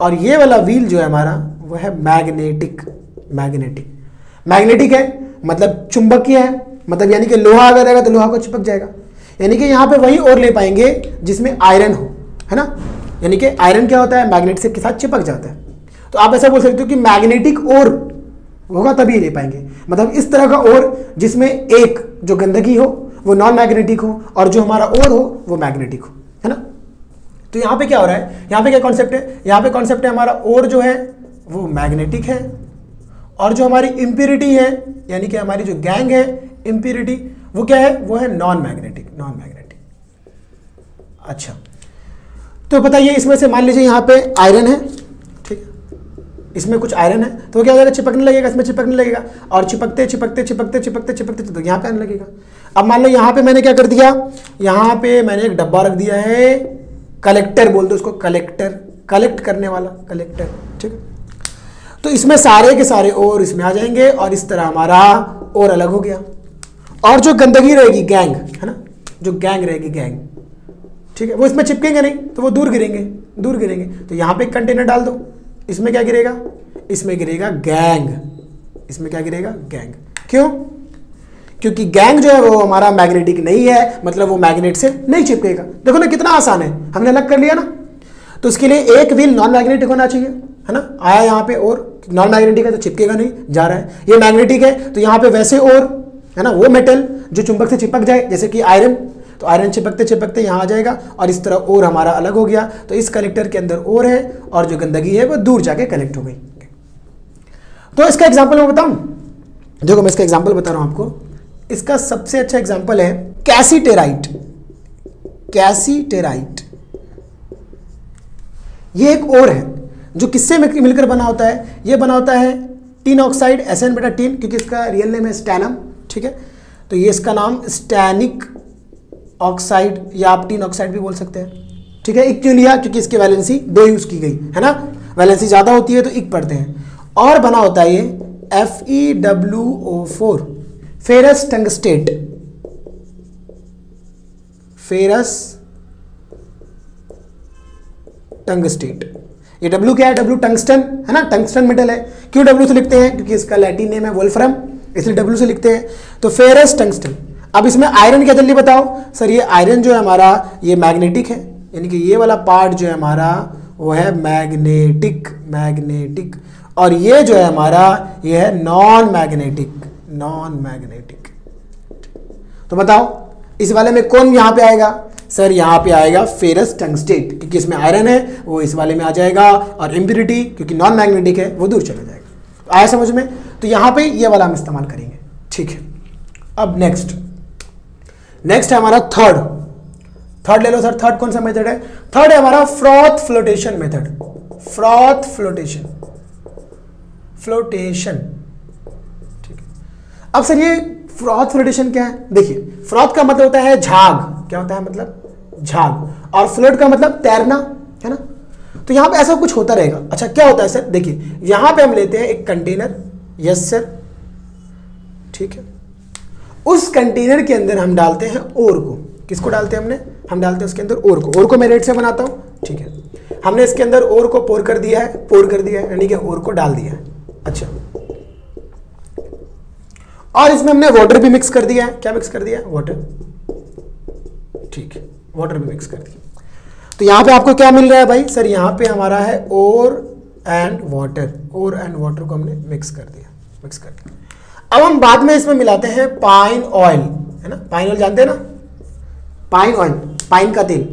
और ये वाला व्हील जो है हमारा वो है मैग्नेटिक, मैग्नेटिक, मैग्नेटिक है मतलब चुंबकीय है, मतलब यानी कि लोहा अगर रहेगा तो लोहा को चिपक जाएगा, यानी कि यहाँ पे वही और ले पाएंगे जिसमें आयरन हो, है ना, यानी कि आयरन क्या होता है, मैग्नेट से के साथ चिपक जाता है। तो आप ऐसा बोल सकते हो कि मैग्नेटिक और होगा तभी ले पाएंगे, मतलब इस तरह का और जिसमें एक जो गंदगी हो वो नॉन मैग्नेटिक हो और जो हमारा और हो वो मैग्नेटिक हो, है ना। तो यहाँ पे क्या हो रहा है, यहाँ पे क्या कॉन्सेप्ट है, यहाँ पे कॉन्सेप्ट है हमारा और जो है वो मैग्नेटिक है, और जो हमारी इम्प्योरिटी है यानी कि हमारी जो गैंग है इम्प्योरिटी वो क्या है, वो है नॉन मैग्नेटिक, नॉन मैग्नेटिक। अच्छा तो बताइए इसमें से मान लीजिए यहाँ पे आयरन है, ठीक है, इसमें कुछ आयरन है तो क्या हो जाएगा, चिपकने लगेगा, इसमें चिपकने लगेगा, और चिपकते चिपकते चिपकते चिपकते चिपकते तो यहाँ पे आने लगेगा। अब मान लो यहाँ पे मैंने क्या कर दिया, यहाँ पे मैंने एक डब्बा रख दिया है, कलेक्टर बोल दो उसको, कलेक्टर, कलेक्ट करने वाला कलेक्टर, ठीक है। तो इसमें सारे के सारे और इसमें आ जाएंगे और इस तरह हमारा और अलग हो गया, और जो गंदगी रहेगी गैंग, है ना, जो गैंग रहेगी गैंग, ठीक है, वो इसमें चिपकेंगे नहीं तो वो दूर गिरेंगे, दूर गिरेंगे। तो यहाँ पे कंटेनर डाल दो, इसमें क्या गिरेगा, इसमें गिरेगा गैंग, इसमें क्या गिरेगा, गैंग। क्यों, क्योंकि गैंग जो है वो हमारा मैग्नेटिक नहीं है, मतलब वो मैग्नेट से नहीं चिपकेगा। देखो ना कितना आसान है, हमने अलग कर लिया ना। तो उसके लिए एक व्हील नॉन मैग्नेटिक होना चाहिए, है ना, आया यहाँ पे और, नॉन मैग्नेटिक है तो चिपकेगा नहीं, जा रहा है, ये मैग्नेटिक है तो यहाँ पे वैसे और, है ना, वो मेटल जो चुंबक से चिपक जाए, जैसे कि आयरन, तो आयरन चिपकते चिपकते यहाँ आ जाएगा और इस तरह और हमारा अलग हो गया। तो इस कलेक्टर के अंदर और है और जो गंदगी है वो दूर जाके कलेक्ट हो गई। तो इसका एग्जाम्पल मैं बताऊँ, देखो मैं इसका एग्जाम्पल बता रहा हूँ आपको, इसका सबसे अच्छा एग्जाम्पल है कैसीटेराइट, कैसीटेराइट, ये एक ओर है जो किससे मिलकर बना होता है, ये बना होता है tin oxide SN beta tin, क्योंकि इसका रियल नेम है स्टैनम, ठीक है। तो ये इसका नाम स्टैनिक ऑक्साइड या आप टिन ऑक्साइड भी बोल सकते हैं, ठीक है। इक क्यों लिया, क्योंकि इसकी वैलेंसी 2 यूज़ की गई है ना, वैलेंसी ज़्यादा होती है तो इक पढ़ते हैं। और बना होता है ये FeWO4 ferrous tungstate, ferrous tungstate. ये W क्या है, W टंगस्टन है ना, टंगस्टन मेटल है। क्यों W से लिखते हैं, क्योंकि इसका लैटिन नेम है वोल्फ्रम, इसलिए W से लिखते हैं। तो फेरस टंगस्टन। अब इसमें आयरन क्या, जल्दी बताओ सर। ये आयरन जो है हमारा ये मैग्नेटिक है, यानी कि ये वाला पार्ट जो है हमारा वो है मैग्नेटिक, मैग्नेटिक। और ये जो है हमारा ये है नॉन मैग्नेटिक, नॉन मैग्नेटिक। तो बताओ इस वाले में कौन यहाँ पे आएगा, सर यहाँ पे आएगा फेरस टंगस्टेट, क्योंकि इसमें आयरन है वो इस वाले में आ जाएगा, और इम्प्यूरिटी क्योंकि नॉन मैग्नेटिक है वो दूर चला जाएगा। तो आया समझ में, तो यहाँ पे ये वाला हम इस्तेमाल करेंगे, ठीक है। अब नेक्स्ट है हमारा थर्ड, ले लो सर। थर्ड कौन सा मेथड है, थर्ड है हमारा फ्रॉथ फ्लोटेशन method, फ्रॉथ फ्लोटेशन, flotation, ठीक है। अब सर ये फ्रॉथ फ्लोटेशन क्या है, देखिए फ्रॉथ का मतलब होता है झाग, क्या होता है मतलब झाग, और फ्लोट का मतलब तैरना है ना। तो यहाँ पे ऐसा कुछ होता रहेगा। अच्छा क्या होता है सर, देखिए यहाँ पे हम लेते हैं एक कंटेनर, यस सर, ठीक है। उस कंटेनर के अंदर हम डालते हैं ओर को, किसको डालते हैं हमने, हम डालते हैं उसके अंदर ओर को। ओर को मैं रेड से बनाता हूँ, ठीक है। हमने इसके अंदर ओर को पोर कर दिया है, यानी कि ओर को डाल दिया है, अच्छा। और इसमें हमने वाटर भी मिक्स कर दिया है, क्या मिक्स कर दिया है, वाटर, ठीक है, वाटर भी मिक्स कर दिया। तो यहाँ पे आपको क्या मिल रहा है भाई, सर यहाँ पे हमारा है ओर एंड वाटर, को हमने मिक्स कर दिया, अब हम बाद में इसमें मिलाते हैं पाइन ऑयल, है ना, पाइन ऑयल जानते हैं ना, पाइन ऑयल, पाइन का तेल।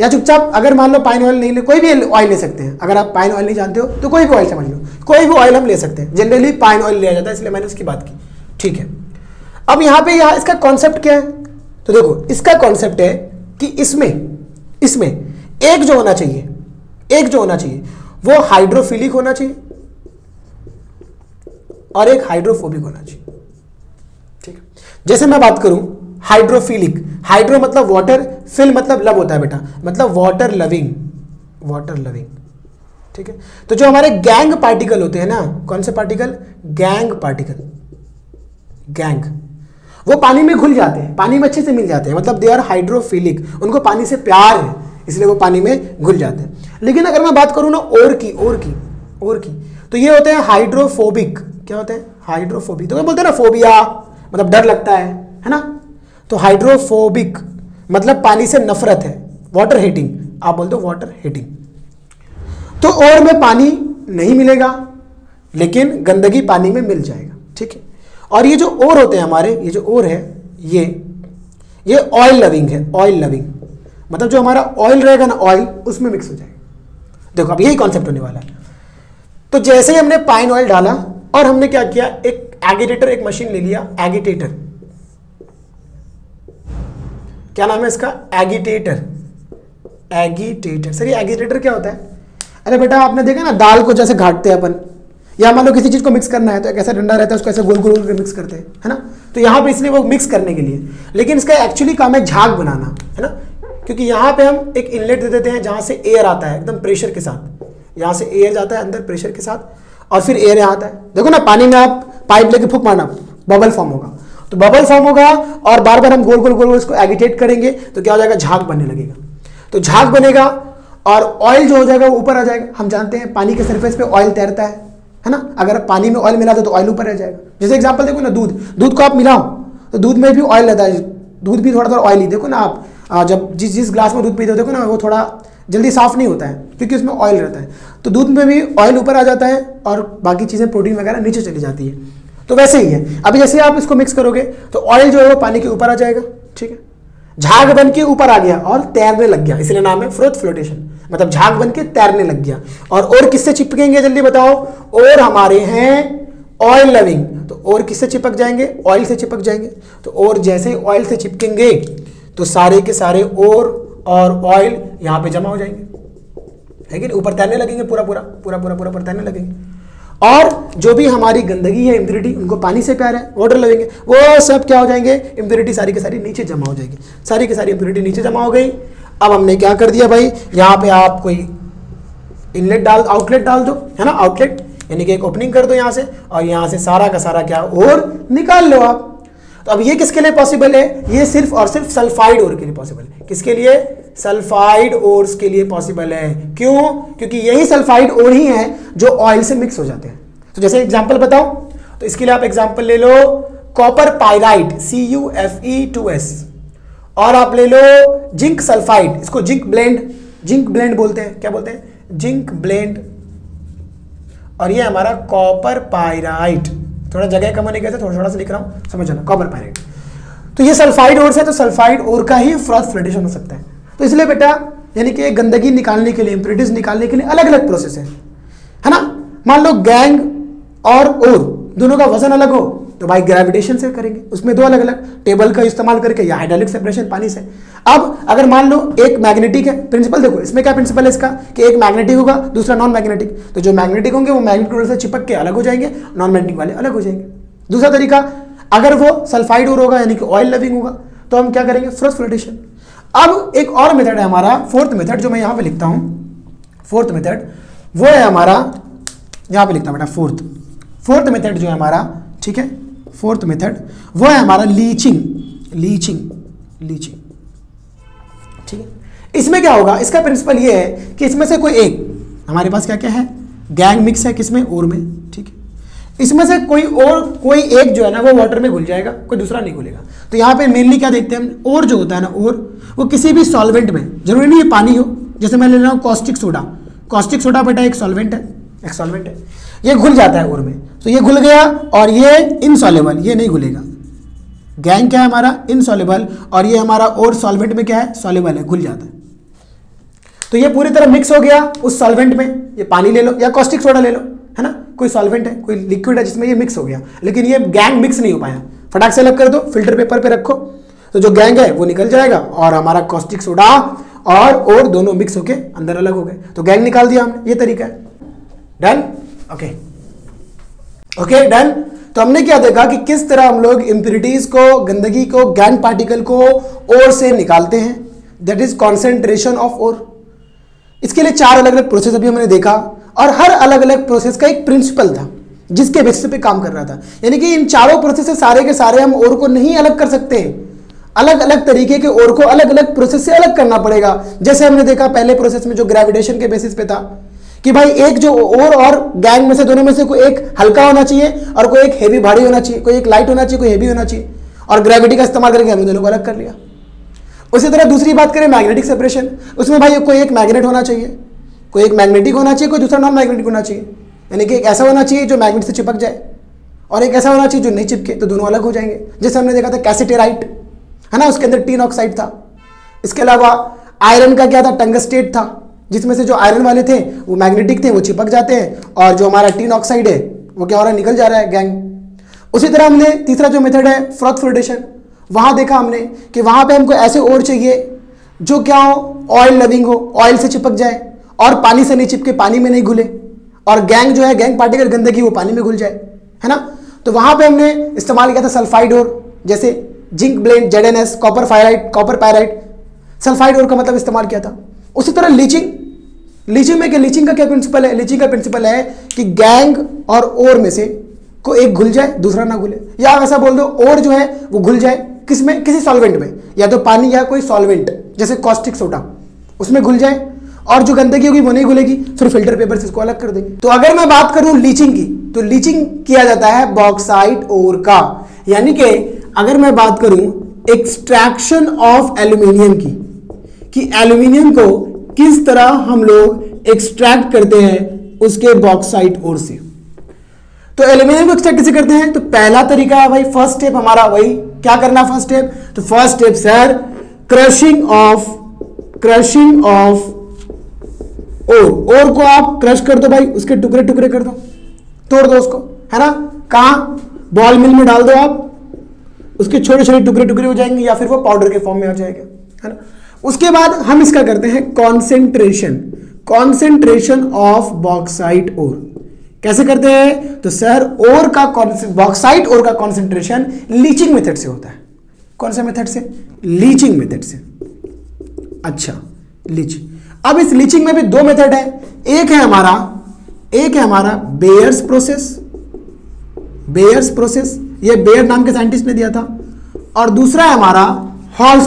या चुपचाप अगर मान लो पाइन ऑयल नहीं ले, कोई भी ऑयल ले सकते हैं, अगर आप पाइन ऑयल नहीं जानते हो तो कोई भी ऑयल समझ लो, कोई भी ऑयल हम ले सकते हैं। जनरली पाइन ऑयल लिया जाता है, इसलिए मैंने उसकी बात की, ठीक है। अब यहाँ पे इसका कॉन्सेप्ट क्या है, तो देखो इसका कॉन्सेप्ट है कि इसमें एक जो होना चाहिए, वो हाइड्रोफिलिक होना चाहिए और एक हाइड्रोफोबिक होना चाहिए, ठीक है। जैसे मैं बात करूं हाइड्रोफिलिक, हाइड्रो मतलब वाटर, फिल मतलब लव होता है बेटा, मतलब वाटर लविंग, ठीक है। तो जो हमारे गैंग पार्टिकल होते हैं ना, कौन से पार्टिकल, गैंग पार्टिकल, गैंग, वो पानी में घुल जाते हैं, पानी में अच्छे से मिल जाते हैं, मतलब दे आर हाइड्रोफिलिक, उनको पानी से प्यार है इसलिए वो पानी में घुल जाते हैं। लेकिन अगर मैं बात करूँ ना ओर की, तो ये होते हैं हाइड्रोफोबिक, क्या होते हैं हाइड्रोफोबिक, तो बोलते हैं ना फोबिया मतलब डर लगता है ना। तो हाइड्रोफोबिक मतलब पानी से नफरत है, वाटर हेटिंग आप बोलते हो, वाटर हेटिंग। तो ओर में पानी नहीं मिलेगा लेकिन गंदगी पानी में मिल जाएगा, ठीक है। और ये जो ओर होते हैं हमारे, ये जो ओर है ये ऑयल लविंग है, मतलब जो हमारा ऑयल रहेगा ना, ऑयल उसमें मिक्स हो जाएगा। देखो अब यही कॉन्सेप्ट होने वाला है। तो जैसे ही हमने पाइन ऑयल डाला और हमने क्या किया, एक एगिटेटर, एक मशीन ले लिया, एगिटेटर, क्या नाम है इसका, एगिटेटर। सर ये एगिटेटर क्या होता है, अरे बेटा आपने देखा ना दाल को जैसे घाटते हैं अपन, या मान लो किसी चीज़ को मिक्स करना है तो एक ऐसा डंडा रहता है, उसको ऐसे गोल गोल करके मिक्स करते हैं, है ना। तो यहाँ पे इसलिए वो मिक्स करने के लिए, लेकिन इसका एक्चुअली काम है झाग बनाना, है ना, क्योंकि यहाँ पे हम एक इनलेट दे देते हैं जहाँ से एयर आता है एकदम प्रेशर के साथ, यहाँ से एयर जाता है अंदर प्रेशर के साथ, और फिर एयर यहाँ आता है। देखो ना पानी में आप पाइप लेके फूंक मारना, बबल फॉर्म होगा, तो बबल फॉर्म होगा और बार बार हम गोल गोल इसको एगिटेट करेंगे तो क्या हो जाएगा, झाग बनने लगेगा। तो झाग बनेगा और ऑयल जो हो जाएगा वो ऊपर आ जाएगा। हम जानते हैं पानी के सरफेस पे ऑयल तैरता है ना, अगर आप पानी में ऑयल मिला दो तो ऑयल ऊपर रह जाएगा। जैसे एग्जांपल देखो ना, दूध, को आप मिलाओ तो दूध में भी ऑयल रहता है, दूध भी थोड़ा ऑयली। देखो ना आप जब जिस ग्लास में दूध पीते हो देखो ना, वो थोड़ा जल्दी साफ नहीं होता है क्योंकि उसमें ऑयल रहता है। तो दूध में भी ऑयल ऊपर आ जाता है और बाकी चीज़ें प्रोटीन वगैरह नीचे चली जाती है। तो वैसे ही है, अभी जैसे आप इसको मिक्स करोगे तो ऑयल जो है वो पानी के ऊपर आ जाएगा, ठीक है। झाग बन के ऊपर आ गया और तैरने लग गया, इसलिए नाम है फ्रॉथ फ्लोटेशन, मतलब झाग बन के तैरने लग गया। और किससे चिपकेंगे जल्दी बताओ, और हमारे हैं ऑयल लविंग, तो और किससे चिपक जाएंगे, ऑयल से चिपक जाएंगे। तो और जैसे ऑयल से चिपकेंगे तो सारे के सारे और ऑयल यहाँ पे जमा हो जाएंगे, है कि नहीं, ऊपर तैरने लगेंगे, पूरा पूरा पूरा पूरा पूरा ऊपर तैरने लगेंगे। और जो भी हमारी गंदगी है, इम्प्योरिटी, उनको पानी से प्यार है, वाटर लगेंगे, वो सब क्या हो जाएंगे, इम्प्योरिटी सारी की सारी नीचे जमा हो जाएगी, सारी की सारी इम्प्योरिटी नीचे जमा हो गई। अब हमने क्या कर दिया भाई, यहाँ पे आप कोई इनलेट डाल, आउटलेट डाल दो, है ना, आउटलेट यानी कि एक ओपनिंग कर दो यहाँ से, और यहाँ से सारा का सारा क्या और निकाल लो आप। तो अब ये किसके लिए पॉसिबल है, ये सिर्फ और सिर्फ सल्फाइड ओर के लिए पॉसिबल है। किसके लिए, सल्फाइड ओर्स के लिए पॉसिबल है। क्यों, क्योंकि यही सल्फाइड ओर ही है जो ऑयल से मिक्स हो जाते हैं। तो जैसे एग्जांपल बताओ, तो इसके लिए आप एग्जांपल ले लो कॉपर पाइराइट CuFe2S, और आप ले लो जिंक सल्फाइड, इसको जिंक ब्लेंड, जिंक ब्लेंड बोलते हैं, क्या बोलते हैं, जिंक ब्लेंड, और ये हमारा कॉपर पाइराइट, थोड़ा जगह कम होने के साथ थोड़ा सा लिख रहा हूँ, समझ जाना, कॉपर पाइराइट। तो ये सल्फाइड ओर से, तो सल्फाइड ओर का ही फ्रॉथ फ्लोटेशन हो सकता है। तो इसलिए बेटा यानी कि गंदगी निकालने के लिए, इंप्योरिटीज निकालने के लिए अलग अलग प्रोसेस है ना। मान लो गैंग और ओर दोनों का वजन अलग हो तो भाई ग्रेविटेशन से करेंगे, उसमें दो अलग अलग टेबल का इस्तेमाल करके, या हाइड्रोलिक सेपरेशन पानी से। अब अगर मान लो एक मैग्नेटिक है, प्रिंसिपल देखो इसमें क्या प्रिंसिपल है इसका, कि एक मैग्नेटिक होगा दूसरा नॉन मैग्नेटिक, तो जो मैग्नेटिक होंगे वो मैग्नेटिक ओर से चिपक के अलग हो जाएंगे, नॉन मैग्नेटिक वाले अलग हो जाएंगे। दूसरा तरीका, अगर वो सल्फाइड ओर होगा यानी कि ऑयल लविंग होगा तो हम क्या करेंगे, फ्रॉथ फ्लोटेशन। अब एक और मेथड है हमारा, फोर्थ मेथड, जो मैं यहाँ पे लिखता हूँ, फोर्थ मेथड वो है हमारा, यहाँ पे लिखता हूँ बेटा फोर्थ, फोर्थ मेथड जो है हमारा, ठीक है, फोर्थ मेथड वो है हमारा लीचिंग, लीचिंग, लीचिंग, ठीक है। इसमें क्या होगा, इसका प्रिंसिपल ये है कि इसमें से कोई एक, हमारे पास क्या क्या है, गैंग मिक्स है किसमें, ओर में, ठीक है, इसमें से कोई और कोई एक जो है ना वो वाटर में घुल जाएगा, कोई दूसरा नहीं घुलेगा। तो यहाँ पे मेनली क्या देखते हैं हम, ओर जो होता है ना, ओर वो किसी भी सॉल्वेंट में, जरूरी नहीं है पानी हो, जैसे मैं ले रहा हूँ कॉस्टिक सोडा, कॉस्टिक सोडा बेटा एक सॉल्वेंट है, एक सॉल्वेंट है, ये घुल जाता है ओर में, तो ये घुल गया और ये इनसॉल्युबल, ये नहीं घुलेगा। गैंग क्या है हमारा, इनसॉल्युबल, और ये हमारा ओर सॉल्वेंट में क्या है, सॉल्युबल है, घुल जाता है। तो ये पूरी तरह मिक्स हो गया उस सॉल्वेंट में, ये पानी ले लो या कॉस्टिक सोडा ले लो, है ना, कोई सॉल्वेंट है, कोई लिक्विड है जिसमें ये मिक्स हो गया, लेकिन ये गैंग मिक्स नहीं हो पाया, फटाक से अलग कर दो, फिल्टर पेपर पे रखो, तो जो गैंग है वो निकल जाएगा और हमारा कॉस्टिक सोडा और दोनों मिक्स होके अंदर अलग हो गए, तो गैंग निकाल दिया हमने। ये तरीका है, डन, ओके ओके डन। तो हमने क्या देखा कि किस तरह हम लोग इंप्योरिटीज को, गंदगी को, गैंग पार्टिकल को ओर से निकालते हैं, that is concentration of ore. इसके लिए चार अलग अलग प्रोसेस अभी हमने देखा, और हर अलग अलग प्रोसेस का एक प्रिंसिपल था जिसके बेसिस पे काम कर रहा था, यानी कि इन चारों प्रोसेस से सारे के सारे हम ओर को नहीं अलग कर सकते, अलग अलग तरीके के ओर को अलग अलग प्रोसेस से अलग करना पड़ेगा। जैसे हमने देखा पहले प्रोसेस में जो ग्रेविटेशन के बेसिस पे था कि भाई एक जो ओर और गैंग में से, दोनों में से कोई एक हल्का होना चाहिए और कोई एक हेवी भारी होना चाहिए, कोई एक लाइट होना चाहिए, कोई हेवी होना चाहिए, और ग्रेविटी का इस्तेमाल करके हमने दोनों को अलग कर लिया। उसी तरह दूसरी बात करें मैग्नेटिक सेपरेशन, उसमें भाई कोई एक मैग्नेट होना चाहिए, कोई एक मैग्नेटिक होना चाहिए, कोई दूसरा नॉन मैग्नेटिक होना चाहिए, यानी कि एक ऐसा होना चाहिए जो मैग्नेट से चिपक जाए और एक ऐसा होना चाहिए जो नहीं चिपके, तो दोनों अलग हो जाएंगे। जैसे हमने देखा था कैसेटेराइट, है ना, उसके अंदर टीन ऑक्साइड था। इसके अलावा आयरन का क्या था, टंगस्टेट था, जिसमें से जो आयरन वाले थे वो मैग्नेटिक थे, वो चिपक जाते हैं, और जो हमारा टीन ऑक्साइड है वो क्या हो रहा है, निकल जा रहा है, गैंग। उसी तरह हमने तीसरा जो मेथड है फ्रॉथ फ्लोटेशन, वहाँ देखा हमने कि वहाँ पे हमको ऐसे ओर चाहिए जो क्या हो, ऑयल लविंग हो, ऑयल से चिपक जाए और पानी से नहीं चिपके, पानी में नहीं घुले, और गैंग जो है, गैंग पार्टिकल गंदगी वो पानी में घुल जाए, है ना। तो वहाँ पे हमने इस्तेमाल किया था सल्फाइड ओर, जैसे zinc blende, ZnS, copper pyrite, sulphide ore का मतलब इस्तेमाल किया था। उसी तरह लीचिंग, लीचिंग का क्या प्रिंसिपल है, लीचिंग का प्रिंसिपल है कि गैंग और ओर में से को एक घुल जाए, दूसरा ना घुले, या वैसा बोल दो ओर जो है वो घुल जाए किसमें, किसी सॉल्वेंट में, या तो पानी या कोई सॉल्वेंट जैसे कॉस्टिक सोडा, उसमें घुल जाए, और जो गंदगी होगी वो नहीं घुलेगी, फिर फिल्टर पेपर से इसको अलग कर देंगे। तो अगर मैं बात करूं लीचिंग की, तो लीचिंग किया जाता है बॉक्साइट ओर का, यानी कि अगर मैं बात करूं एक्सट्रैक्शन ऑफ एल्यूमिनियम की, कि एल्यूमिनियम को किस तरह हम लोग एक्सट्रैक्ट करते हैं उसके बॉक्साइट ओर से। तो एल्यूमिनियम को एक्सट्रैक्ट कैसे करते हैं, तो पहला तरीका है भाई, फर्स्ट स्टेप हमारा वही, क्या करना फर्स्ट स्टेप, तो first step sir crushing of ore को आप क्रश कर दो भाई, उसके टुकड़े टुकड़े कर दो, तोड़ दो उसको, है ना, कहाँ, बॉल मिल में डाल दो आप, उसके छोटे छोटे टुकड़े टुकड़े हो जाएंगे या फिर वो पाउडर के फॉर्म में आ जाएगा, है ना। उसके बाद हम इसका करते हैं concentration, concentration of बॉक्साइट ore. कैसे करते हैं तो सर ओर का बॉक्साइट ओर का कॉन्सेंट्रेशन लीचिंग मेथड से होता है। कौन सा मेथड से? लीचिंग मेथड से। अच्छा लीचिंग, अब इस लीचिंग में भी दो मेथड है, एक है हमारा बेयर्स प्रोसेस, ये बेयर नाम के साइंटिस्ट ने दिया था, और दूसरा है हमारा हॉल्स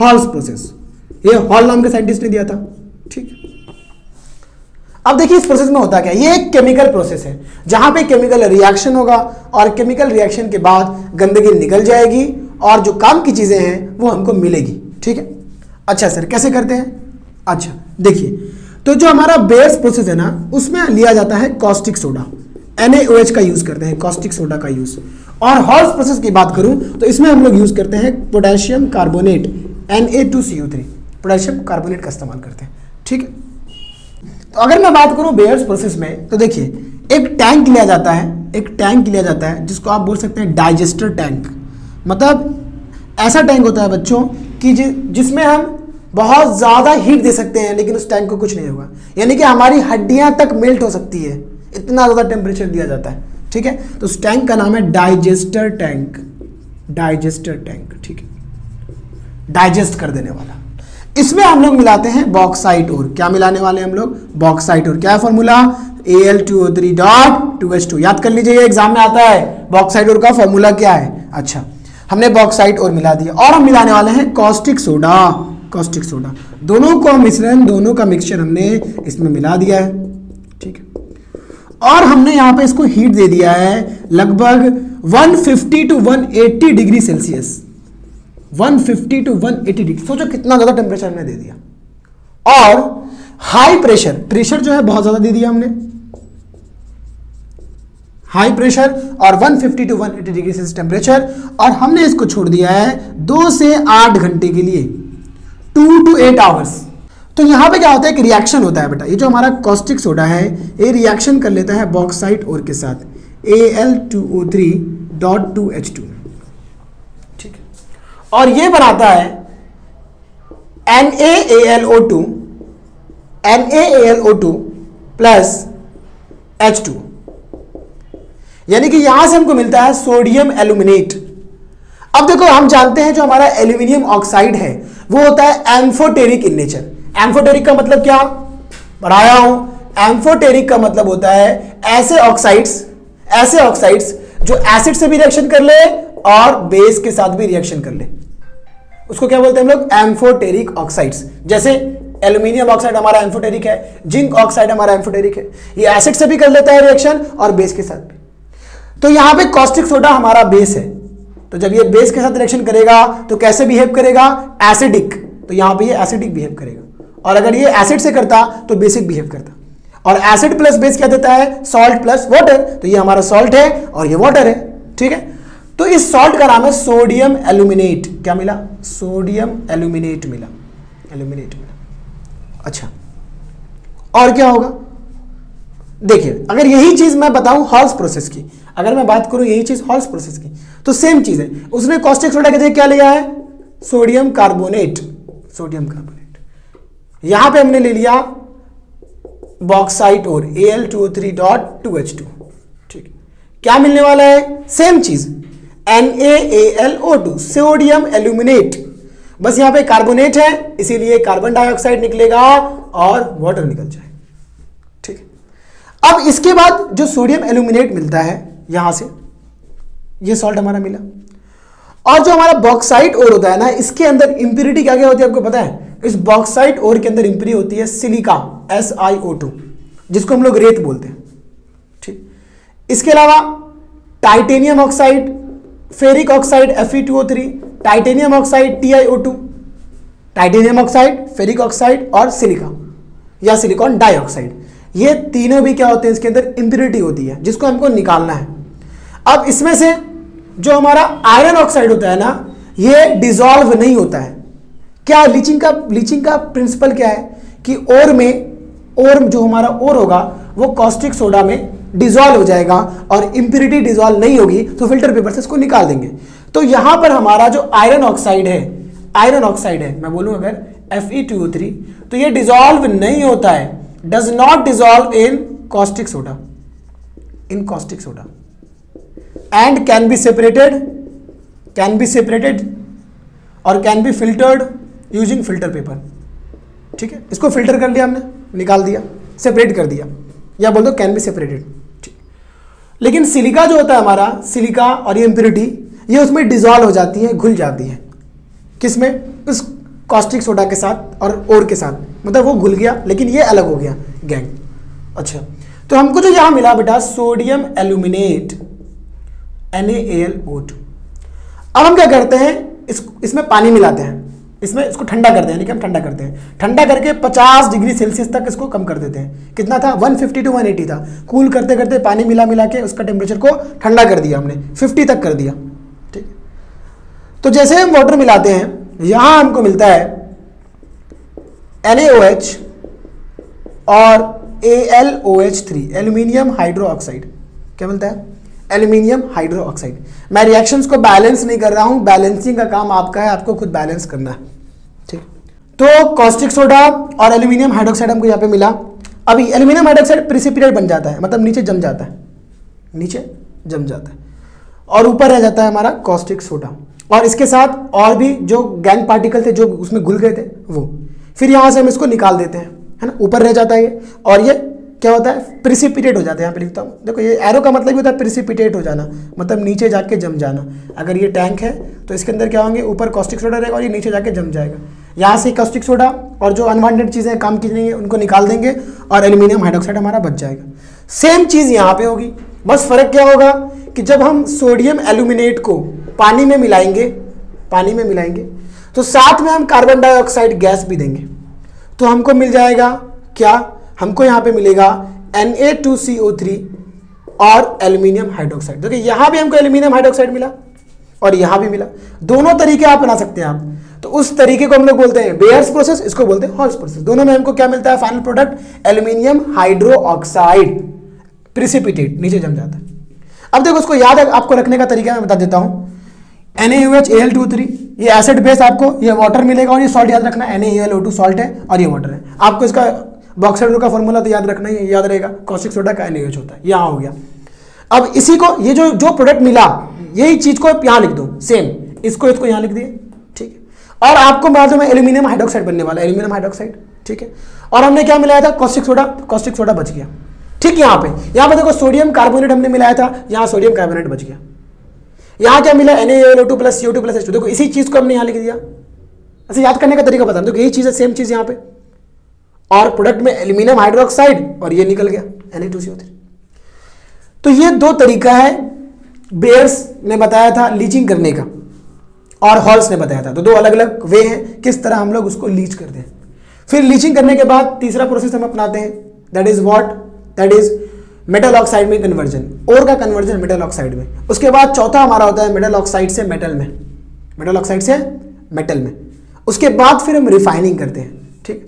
प्रोसेस, ये हॉल नाम के साइंटिस्ट ने दिया था। ठीक, अब देखिए इस प्रोसेस में होता क्या है। ये एक केमिकल प्रोसेस है जहां पे केमिकल रिएक्शन होगा और केमिकल रिएक्शन के बाद गंदगी निकल जाएगी और जो काम की चीजें हैं वो हमको मिलेगी। ठीक है, अच्छा सर कैसे करते हैं? अच्छा देखिए, तो जो हमारा बेयर्स प्रोसेस है ना, उसमें लिया जाता है कॉस्टिक सोडा, NaOH का यूज करते हैं, कॉस्टिक सोडा का यूज। और हॉल्स प्रोसेस की बात करूं तो इसमें हम लोग यूज करते हैं potassium carbonate, Na2CO3, potassium carbonate का इस्तेमाल करते हैं। ठीक है, तो अगर मैं बात करूं बेयर्स प्रोसेस में, तो देखिए एक टैंक लिया जाता है, जिसको आप बोल सकते हैं डाइजेस्टर टैंक। मतलब ऐसा टैंक होता है बच्चों कि जिसमें हम बहुत ज़्यादा हीट दे सकते हैं लेकिन उस टैंक को कुछ नहीं होगा, यानी कि हमारी हड्डियां तक मेल्ट हो सकती है, इतना ज़्यादा टेम्परेचर दिया जाता है। ठीक है, तो उस टैंक का नाम है डाइजेस्टर टैंक, ठीक है, डाइजेस्ट कर देने वाला। इसमें हम लोग मिलाते हैं बॉक्साइट ओर। क्या मिलाने वाले हम लोग? बॉक्साइट ore. क्या है फॉर्मूला? Al2O3.2H2। याद कर लीजिएगा, एग्जाम में आता है बॉक्साइट ओर का फॉर्मूला क्या है। अच्छा, हमने बॉक्साइट ओर मिला दिया और हम मिलाने वाले हैं कॉस्टिक सोडा, दोनों को मिश्रण, दोनों का मिक्सचर हमने इसमें मिला दिया है। ठीक है, और हमने यहाँ पे इसको हीट दे दिया है लगभग 150 to 180 degree Celsius, 150 to 180 degree. सोचो कितना ज़्यादा टेम्परेचर हमने दे दिया। और हाई प्रेशर, जो है बहुत ज़्यादा दे दिया हमने, हाई प्रेशर और 150 टू 180 डिग्री सेल्सियस टेम्परेचर, और हमने इसको छोड़ दिया है 2 से 8 घंटे के लिए, 2 to 8 hours। तो यहाँ पे क्या होता है कि रिएक्शन होता है बेटा। ये जो हमारा कॉस्टिक सोडा है, ये रिएक्शन कर लेता है बॉक्साइट ओर के साथ, Al2O3.2H2। ठीक है, और ये बनाता है NaAlO2 प्लस H2, यानी कि यहां से हमको मिलता है सोडियम एल्यूमिनेट। अब देखो, हम जानते हैं जो हमारा एल्यूमिनियम ऑक्साइड है वो होता है एम्फोटेरिक इन नेचर। एम्फोटेरिक का मतलब क्या पढ़ाया हूं? एम्फोटेरिक का मतलब होता है ऐसे ऑक्साइड्स, जो एसिड से भी रिएक्शन कर ले और बेस के साथ भी रिएक्शन कर ले, उसको क्या बोलते हैं हम लोग? एम्फोटेरिक oxides. जैसे एल्यूमिनियम ऑक्साइड हमारा एम्फोटेरिक है, जिंक ऑक्साइड हमारा एम्फोटेरिक है, ये एसिड से भी कर लेता है रिएक्शन और बेस के साथ भी। तो यहां पर कॉस्टिक सोडा हमारा बेस है, तो जब ये बेस के साथ रिएक्शन करेगा तो कैसे बिहेव करेगा? एसिडिक। तो यहाँ पे ये एसिडिक बिहेव करेगा, और अगर ये एसिड से करता तो बेसिक बिहेव करता। और एसिड प्लस बेस क्या देता है? Salt plus water. तो ये हमारा सॉल्ट है और ये वाटर है। ठीक है, तो इस सॉल्ट का नाम है सोडियम एल्यूमिनेट। क्या मिला? सोडियम एल्यूमिनेट मिला, अच्छा, और क्या होगा? देखिए, अगर यही चीज मैं बताऊं हॉल्स प्रोसेस की, तो सेम चीज है। उसने कॉस्टिक सोडा के जगह क्या लिया है? सोडियम कार्बोनेट, यहां पे हमने ले लिया बॉक्साइट और Al2O3.2H2। ठीक, क्या मिलने वाला है? सेम चीज, NaAlO2 सोडियम एल्यूमिनेट। बस यहां पे कार्बोनेट है, इसीलिए कार्बन डाइऑक्साइड निकलेगा और वाटर निकल जाए। ठीक, अब इसके बाद जो सोडियम एल्यूमिनेट मिलता है यहां से, ये सॉल्ट हमारा मिला। और जो हमारा बॉक्साइट ओर होता है ना, इसके अंदर इंप्योरिटी क्या क्या होती है आपको पता है? इस बॉक्साइट ओर के अंदर इंप्योरिटी होती है सिलिका, SiO2, जिसको हम लोग रेत बोलते हैं। ठीक, इसके अलावा titanium oxide, ferric oxide Fe2O3, titanium oxide TiO2, titanium oxide, ferric oxide और सिलिका या सिलिकॉन डाइऑक्साइड, ये तीनों भी क्या होते हैं? इसके अंदर इंप्योरिटी होती है जिसको हमको निकालना है। अब इसमें से जो हमारा आयरन ऑक्साइड होता है ना, ये डिसॉल्व नहीं होता है। क्या लीचिंग का प्रिंसिपल क्या है कि ओर में, जो हमारा ओर होगा वो कॉस्टिक सोडा में डिसॉल्व हो जाएगा और इंप्योरिटी डिसॉल्व नहीं होगी, तो फिल्टर पेपर से इसको निकाल देंगे। तो यहां पर हमारा जो आयरन ऑक्साइड है, मैं बोलूं अगर Fe2O3, तो ये डिजॉल्व नहीं होता है, does not dissolve in caustic soda, in caustic soda, and can be separated और can be filtered using filter paper. ठीक है, इसको फिल्टर कर लिया हमने, निकाल दिया, सेपरेट कर दिया, या बोल दो कैन बी सेपरेटेड। ठीक, लेकिन सिलिका जो होता है हमारा, सिलिका और ये इम्प्योरिटी, ये उसमें डिजॉल्व हो जाती है, घुल जाती है, किसमें, इस कॉस्टिक सोडा के साथ और ओर के साथ, मतलब वो घुल गया, लेकिन ये अलग हो गया गैंग। अच्छा, तो हमको जो यहाँ मिला बेटा सोडियम एल्यूमिनेट NaAlO2। अब हम क्या करते हैं, इसमें पानी मिलाते हैं, इसमें इसको ठंडा करते हैं, हम ठंडा करते हैं, ठंडा करके 50 डिग्री सेल्सियस तक इसको कम कर देते हैं। कितना था, 150 टू 180 था, कूल करते करते पानी मिला मिला के उसका टेम्परेचर को ठंडा कर दिया हमने, 50 तक कर दिया। ठीक, तो जैसे हम वाटर मिलाते हैं, यहाँ हमको मिलता है NaOH और AlOH3, एल्यूमिनियम हाइड्रोक्साइड। क्या मिलता है, एल्यूमिनियम हाइड्रोक्साइड। मैं रिएक्शंस को बैलेंस नहीं कर रहा हूं, बैलेंसिंग का काम आपका है, आपको खुद बैलेंस करना है। ठीक, तो कॉस्टिक सोडा और एल्यूमिनियम हाइड्रोक्साइड हमको यहाँ पे मिला। अभी एल्यूमिनियम हाइड्रोक्साइड प्रिसिपिटेट बन जाता है, मतलब नीचे जम जाता है, नीचे जम जाता है, और ऊपर रह जाता है हमारा कॉस्टिक सोडा, और इसके साथ और भी जो गैंग पार्टिकल थे जो उसमें घुल गए थे वो, फिर यहाँ से हम इसको निकाल देते हैं, है ना, ऊपर रह जाता है ये, और ये क्या होता है, प्रिसिपिटेट हो जाता है। यहाँ पे लिखता हूँ, देखो ये एरो का मतलब ही होता है प्रिसिपिटेट हो जाना, मतलब नीचे जाके जम जाना। अगर ये टैंक है तो इसके अंदर क्या होंगे, ऊपर कॉस्टिक सोडा रहेगा और ये नीचे जाके जम जाएगा। यहाँ से कॉस्टिक सोडा और जो अनवांटेड चीज़ें काम की जाएंगी उनको निकाल देंगे और एल्यूमिनियम हाइड्रोक्साइड हमारा बच जाएगा। सेम चीज़ यहाँ पर होगी, बस फर्क क्या होगा कि जब हम सोडियम एल्यूमिनेट को पानी में मिलाएंगे, पानी में मिलाएंगे तो साथ में हम कार्बन डाइऑक्साइड गैस भी देंगे, तो हमको मिल जाएगा क्या, हमको यहाँ पे मिलेगा Na2CO3 और एल्यूमिनियम हाइड्रोक्साइड। देखिए यहाँ भी हमको एल्यूमिनियम हाइड्रोक्साइड मिला और यहाँ भी मिला, दोनों तरीके आप बना सकते हैं आप, तो उस तरीके को हम लोग बोलते हैं बेयर्स प्रोसेस, इसको बोलते हैं हॉल्स प्रोसेस। दोनों में हमको क्या मिलता है, final product aluminium hydroxide, precipitate, नीचे जम जाता है। अब देखो उसको याद आपको रखने का तरीका मैं बता देता हूँ, NaOH Al2O3 ये एसिड बेस, आपको ये वाटर मिलेगा और ये सॉल्ट याद रखना, NaAlO2 सॉल्ट है और ये वाटर है। आपको इसका बॉक्साइड का फॉर्मूला तो याद रखना ही, याद रहेगा, कॉस्टिक सोडा का NaOH होता है, यहाँ हो गया। अब इसी को ये जो जो प्रोडक्ट मिला यही चीज को यहाँ लिख दो, सेम इसको यहाँ लिख दिए। ठीक है, और आपको मालूम है एल्यूमिनियम हाइड्रोक्साइड बनने वाला, एल्यूमिनियम हाइड्रोक्साइड। ठीक है, और हमने क्या मिलाया था, कॉस्टिक सोडा बच गया। ठीक, यहाँ पे देखो सोडियम कार्बोनेट हमने मिलाया था, यहाँ सोडियम कार्बोनेट बच गया। यहाँ क्या मिला, NaOH2 + CO2 + H2, देखो इसी चीज को हमने यहाँ लिख दिया। ऐसे याद करने का तरीका बताना, देखो यही चीज है, सेम चीज यहाँ पे, और प्रोडक्ट में एल्यूमिनियम हाइड्रोक्साइड और ये निकल गया Na2CO3। तो ये दो तरीका है, बेयर्स ने बताया था लीचिंग करने का और हॉल्स ने बताया था, तो दो अलग अलग वे हैं किस तरह हम लोग उसको लीच करते हैं। फिर लीचिंग करने के बाद तीसरा प्रोसेस हम अपनाते हैं, that is what, that is metal oxide में कन्वर्जन, ओर का कन्वर्जन मेटल ऑक्साइड में। उसके बाद चौथा हमारा होता है मेटल ऑक्साइड से मेटल में, मेटल ऑक्साइड से मेटल में। उसके बाद फिर हम रिफाइनिंग करते हैं। ठीक,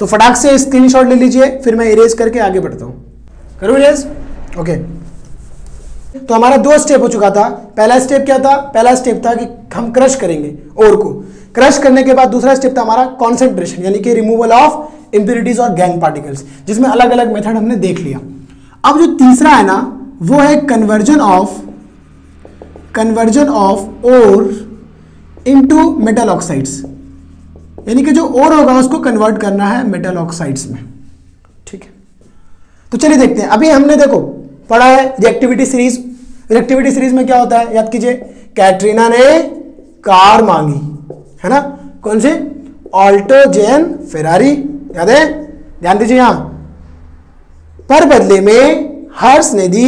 तो फटाक से स्क्रीनशॉट ले लीजिए, फिर मैं इरेज करके आगे बढ़ता हूँ। करूँ इरेज, ओके। तो हमारा दो स्टेप हो चुका था, पहला स्टेप क्या था, पहला स्टेप था कि हम क्रश करेंगे ओर को, क्रश करने के बाद दूसरा स्टेप था हमारा कॉन्सेंट्रेशन, यानी कि रिमूवल ऑफ इंप्योरिटीज और गैंग पार्टिकल्स, जिसमें अलग अलग मेथड हमने देख लिया। अब जो तीसरा है ना वो है conversion of ore into metal oxides, यानी कि जो ओर होगा उसको कन्वर्ट करना है मेटल ऑक्साइड्स में। ठीक है, तो चलिए देखते हैं। अभी हमने देखो पढ़ा है रिएक्टिविटी सीरीज में क्या होता है, याद कीजिए, कैटरीना ने कार मांगी, है ना, कौन सी, ऑल्टो जेन फेरारी, याद है, ध्यान दीजिए यहाँ पर, बदले में हर्ष ने दी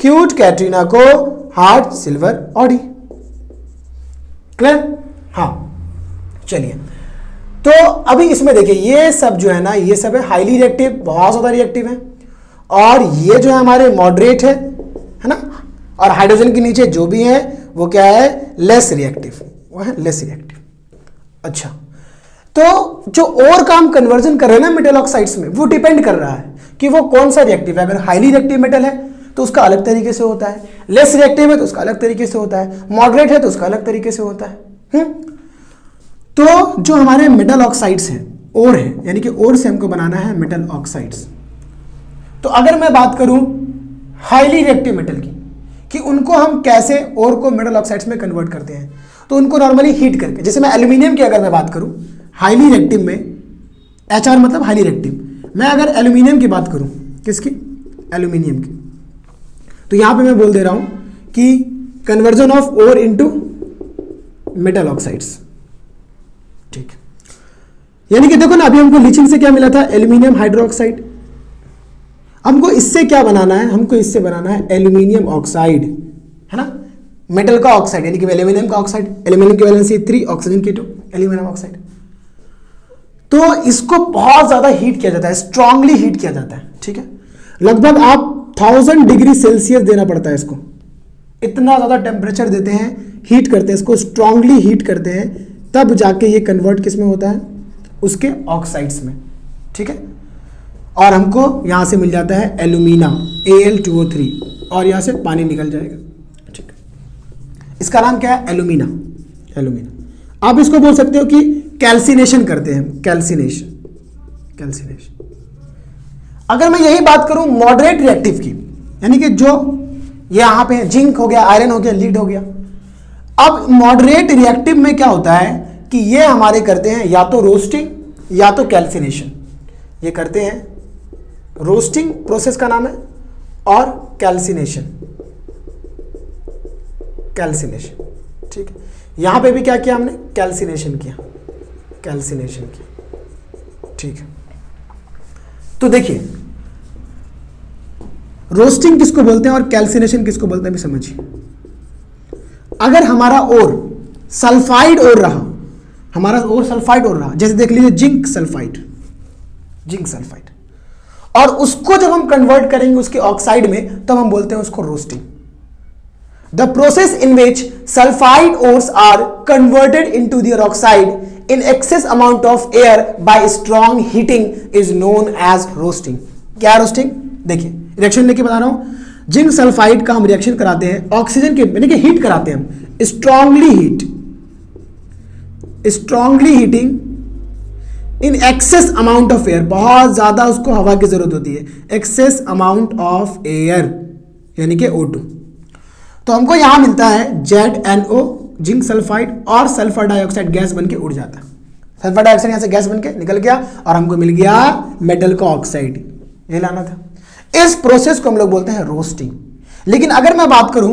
क्यूट कैटरीना को हार्ट सिल्वर ऑडी। क्लियर, हाँ चलिए। तो अभी इसमें देखिए ये सब जो है ना, ये सब है हाईली रिएक्टिव, बहुत ज़्यादा रिएक्टिव है, और ये जो है हमारे मॉडरेट है ना, और हाइड्रोजन के नीचे जो भी है वो क्या है, लेस रिएक्टिव, वो है लेस रिएक्टिव। अच्छा, तो जो और काम कन्वर्जन कर रहे हैं ना मेटल ऑक्साइड्स में, वो डिपेंड कर रहा है कि वो कौन सा रिएक्टिव है। अगर हाईली रिएक्टिव मेटल है तो उसका अलग तरीके से होता है, लेस रिएक्टिव है तो उसका अलग तरीके से होता है, मॉडरेट है तो उसका अलग तरीके से होता है। तो जो हमारे मेटल ऑक्साइड्स हैं, ओर है, यानी कि ओर से हमको बनाना है मेटल ऑक्साइड्स। तो अगर मैं बात करूं हाईली रिएक्टिव मेटल की कि उनको हम कैसे ओर को मेटल ऑक्साइड्स में कन्वर्ट करते हैं, तो उनको नॉर्मली हीट करके, जैसे मैं एल्यूमिनियम की अगर मैं बात करूं हाईली रिएक्टिव में, HR मतलब हाईली रिएक्टिव, मैं अगर एल्यूमिनियम की बात करूं, किसकी, एल्यूमिनियम की, तो यहां पे मैं बोल दे रहा हूं कि conversion of ore into metal oxides. ठीक, यानी कि देखो ना, अभी हमको लीचिंग से क्या मिला था, एल्यूमिनियम हाइड्रोक्साइड, हमको इससे क्या बनाना है, हमको इससे बनाना है एल्यूमिनियम ऑक्साइड, है ना, मेटल का ऑक्साइड, यानी कि एल्यूमिनियम का ऑक्साइड, एल्यूमिनियम की वैलेंसी 3, ऑक्सीजन की 2, एल्यूमिनियम ऑक्साइड। तो इसको बहुत ज़्यादा हीट किया जाता है, स्ट्रांगली हीट किया जाता है, ठीक है, लगभग आप 1000 डिग्री सेल्सियस देना पड़ता है इसको, इतना ज़्यादा टेम्परेचर देते हैं, हीट करते हैं इसको, स्ट्रांगली हीट करते हैं, तब जाके ये कन्वर्ट किस में होता है, उसके ऑक्साइड्स में, ठीक है। और हमको यहाँ से मिल जाता है एल्यूमिना, Al2O3, और यहाँ से पानी निकल जाएगा, ठीक है, इसका नाम क्या है, एल्यूमिना। एल्यूमिना आप इसको बोल सकते हो कि कैल्सिनेशन करते हैं, कैल्सिनेशन, कैल्सिनेशन। अगर मैं यही बात करूं मॉडरेट रिएक्टिव की, यानी कि जो यहाँ पे जिंक हो गया, आयरन हो गया, लीड हो गया, अब मॉडरेट रिएक्टिव में क्या होता है कि ये हमारे करते हैं या तो रोस्टिंग या तो कैल्सिनेशन, ये करते हैं, रोस्टिंग प्रोसेस का नाम है, और कैल्सिनेशन, कैल्सिनेशन, ठीक है, यहाँ पे भी क्या किया हमने, कैल्सिनेशन किया, कैल्सिनेशन किया, ठीक है। तो देखिए रोस्टिंग किसको बोलते हैं और कैल्सिनेशन किसको बोलते हैं, भी समझिए। अगर हमारा ओर सल्फाइड ओर रहा, हमारा ओर सल्फाइड ओर रहा, जैसे देख लीजिए जिंक सल्फाइड, जिंक सल्फाइड, और उसको जब हम कन्वर्ट करेंगे उसके ऑक्साइड में, तब तो हम बोलते हैं उसको roasting. The process in which sulphide ores are converted into their oxide in excess amount of air by strong heating is known as roasting. क्या रोस्टिंग, देखिए रिएक्शन लेके बता रहा हूं, जिंक सल्फाइड का हम रिएक्शन कराते हैं ऑक्सीजन के, यानी कि हीट कराते हैं हम, strongly heat, strongly heating in excess amount of air, बहुत ज्यादा उसको हवा की जरूरत होती है, एक्सेस अमाउंट ऑफ एयर, यानी कि O2। तो हमको यहां मिलता है ZnO, जिंक सल्फाइड, और सल्फर डाइऑक्साइड गैस बनके उड़ जाता है, सल्फर डाइऑक्साइड यहां से गैस बनके निकल गया और हमको मिल गया मेटल का ऑक्साइड, ये लाना था। इस प्रोसेस को हम लोग बोलते हैं रोस्टिंग। लेकिन अगर मैं बात करूं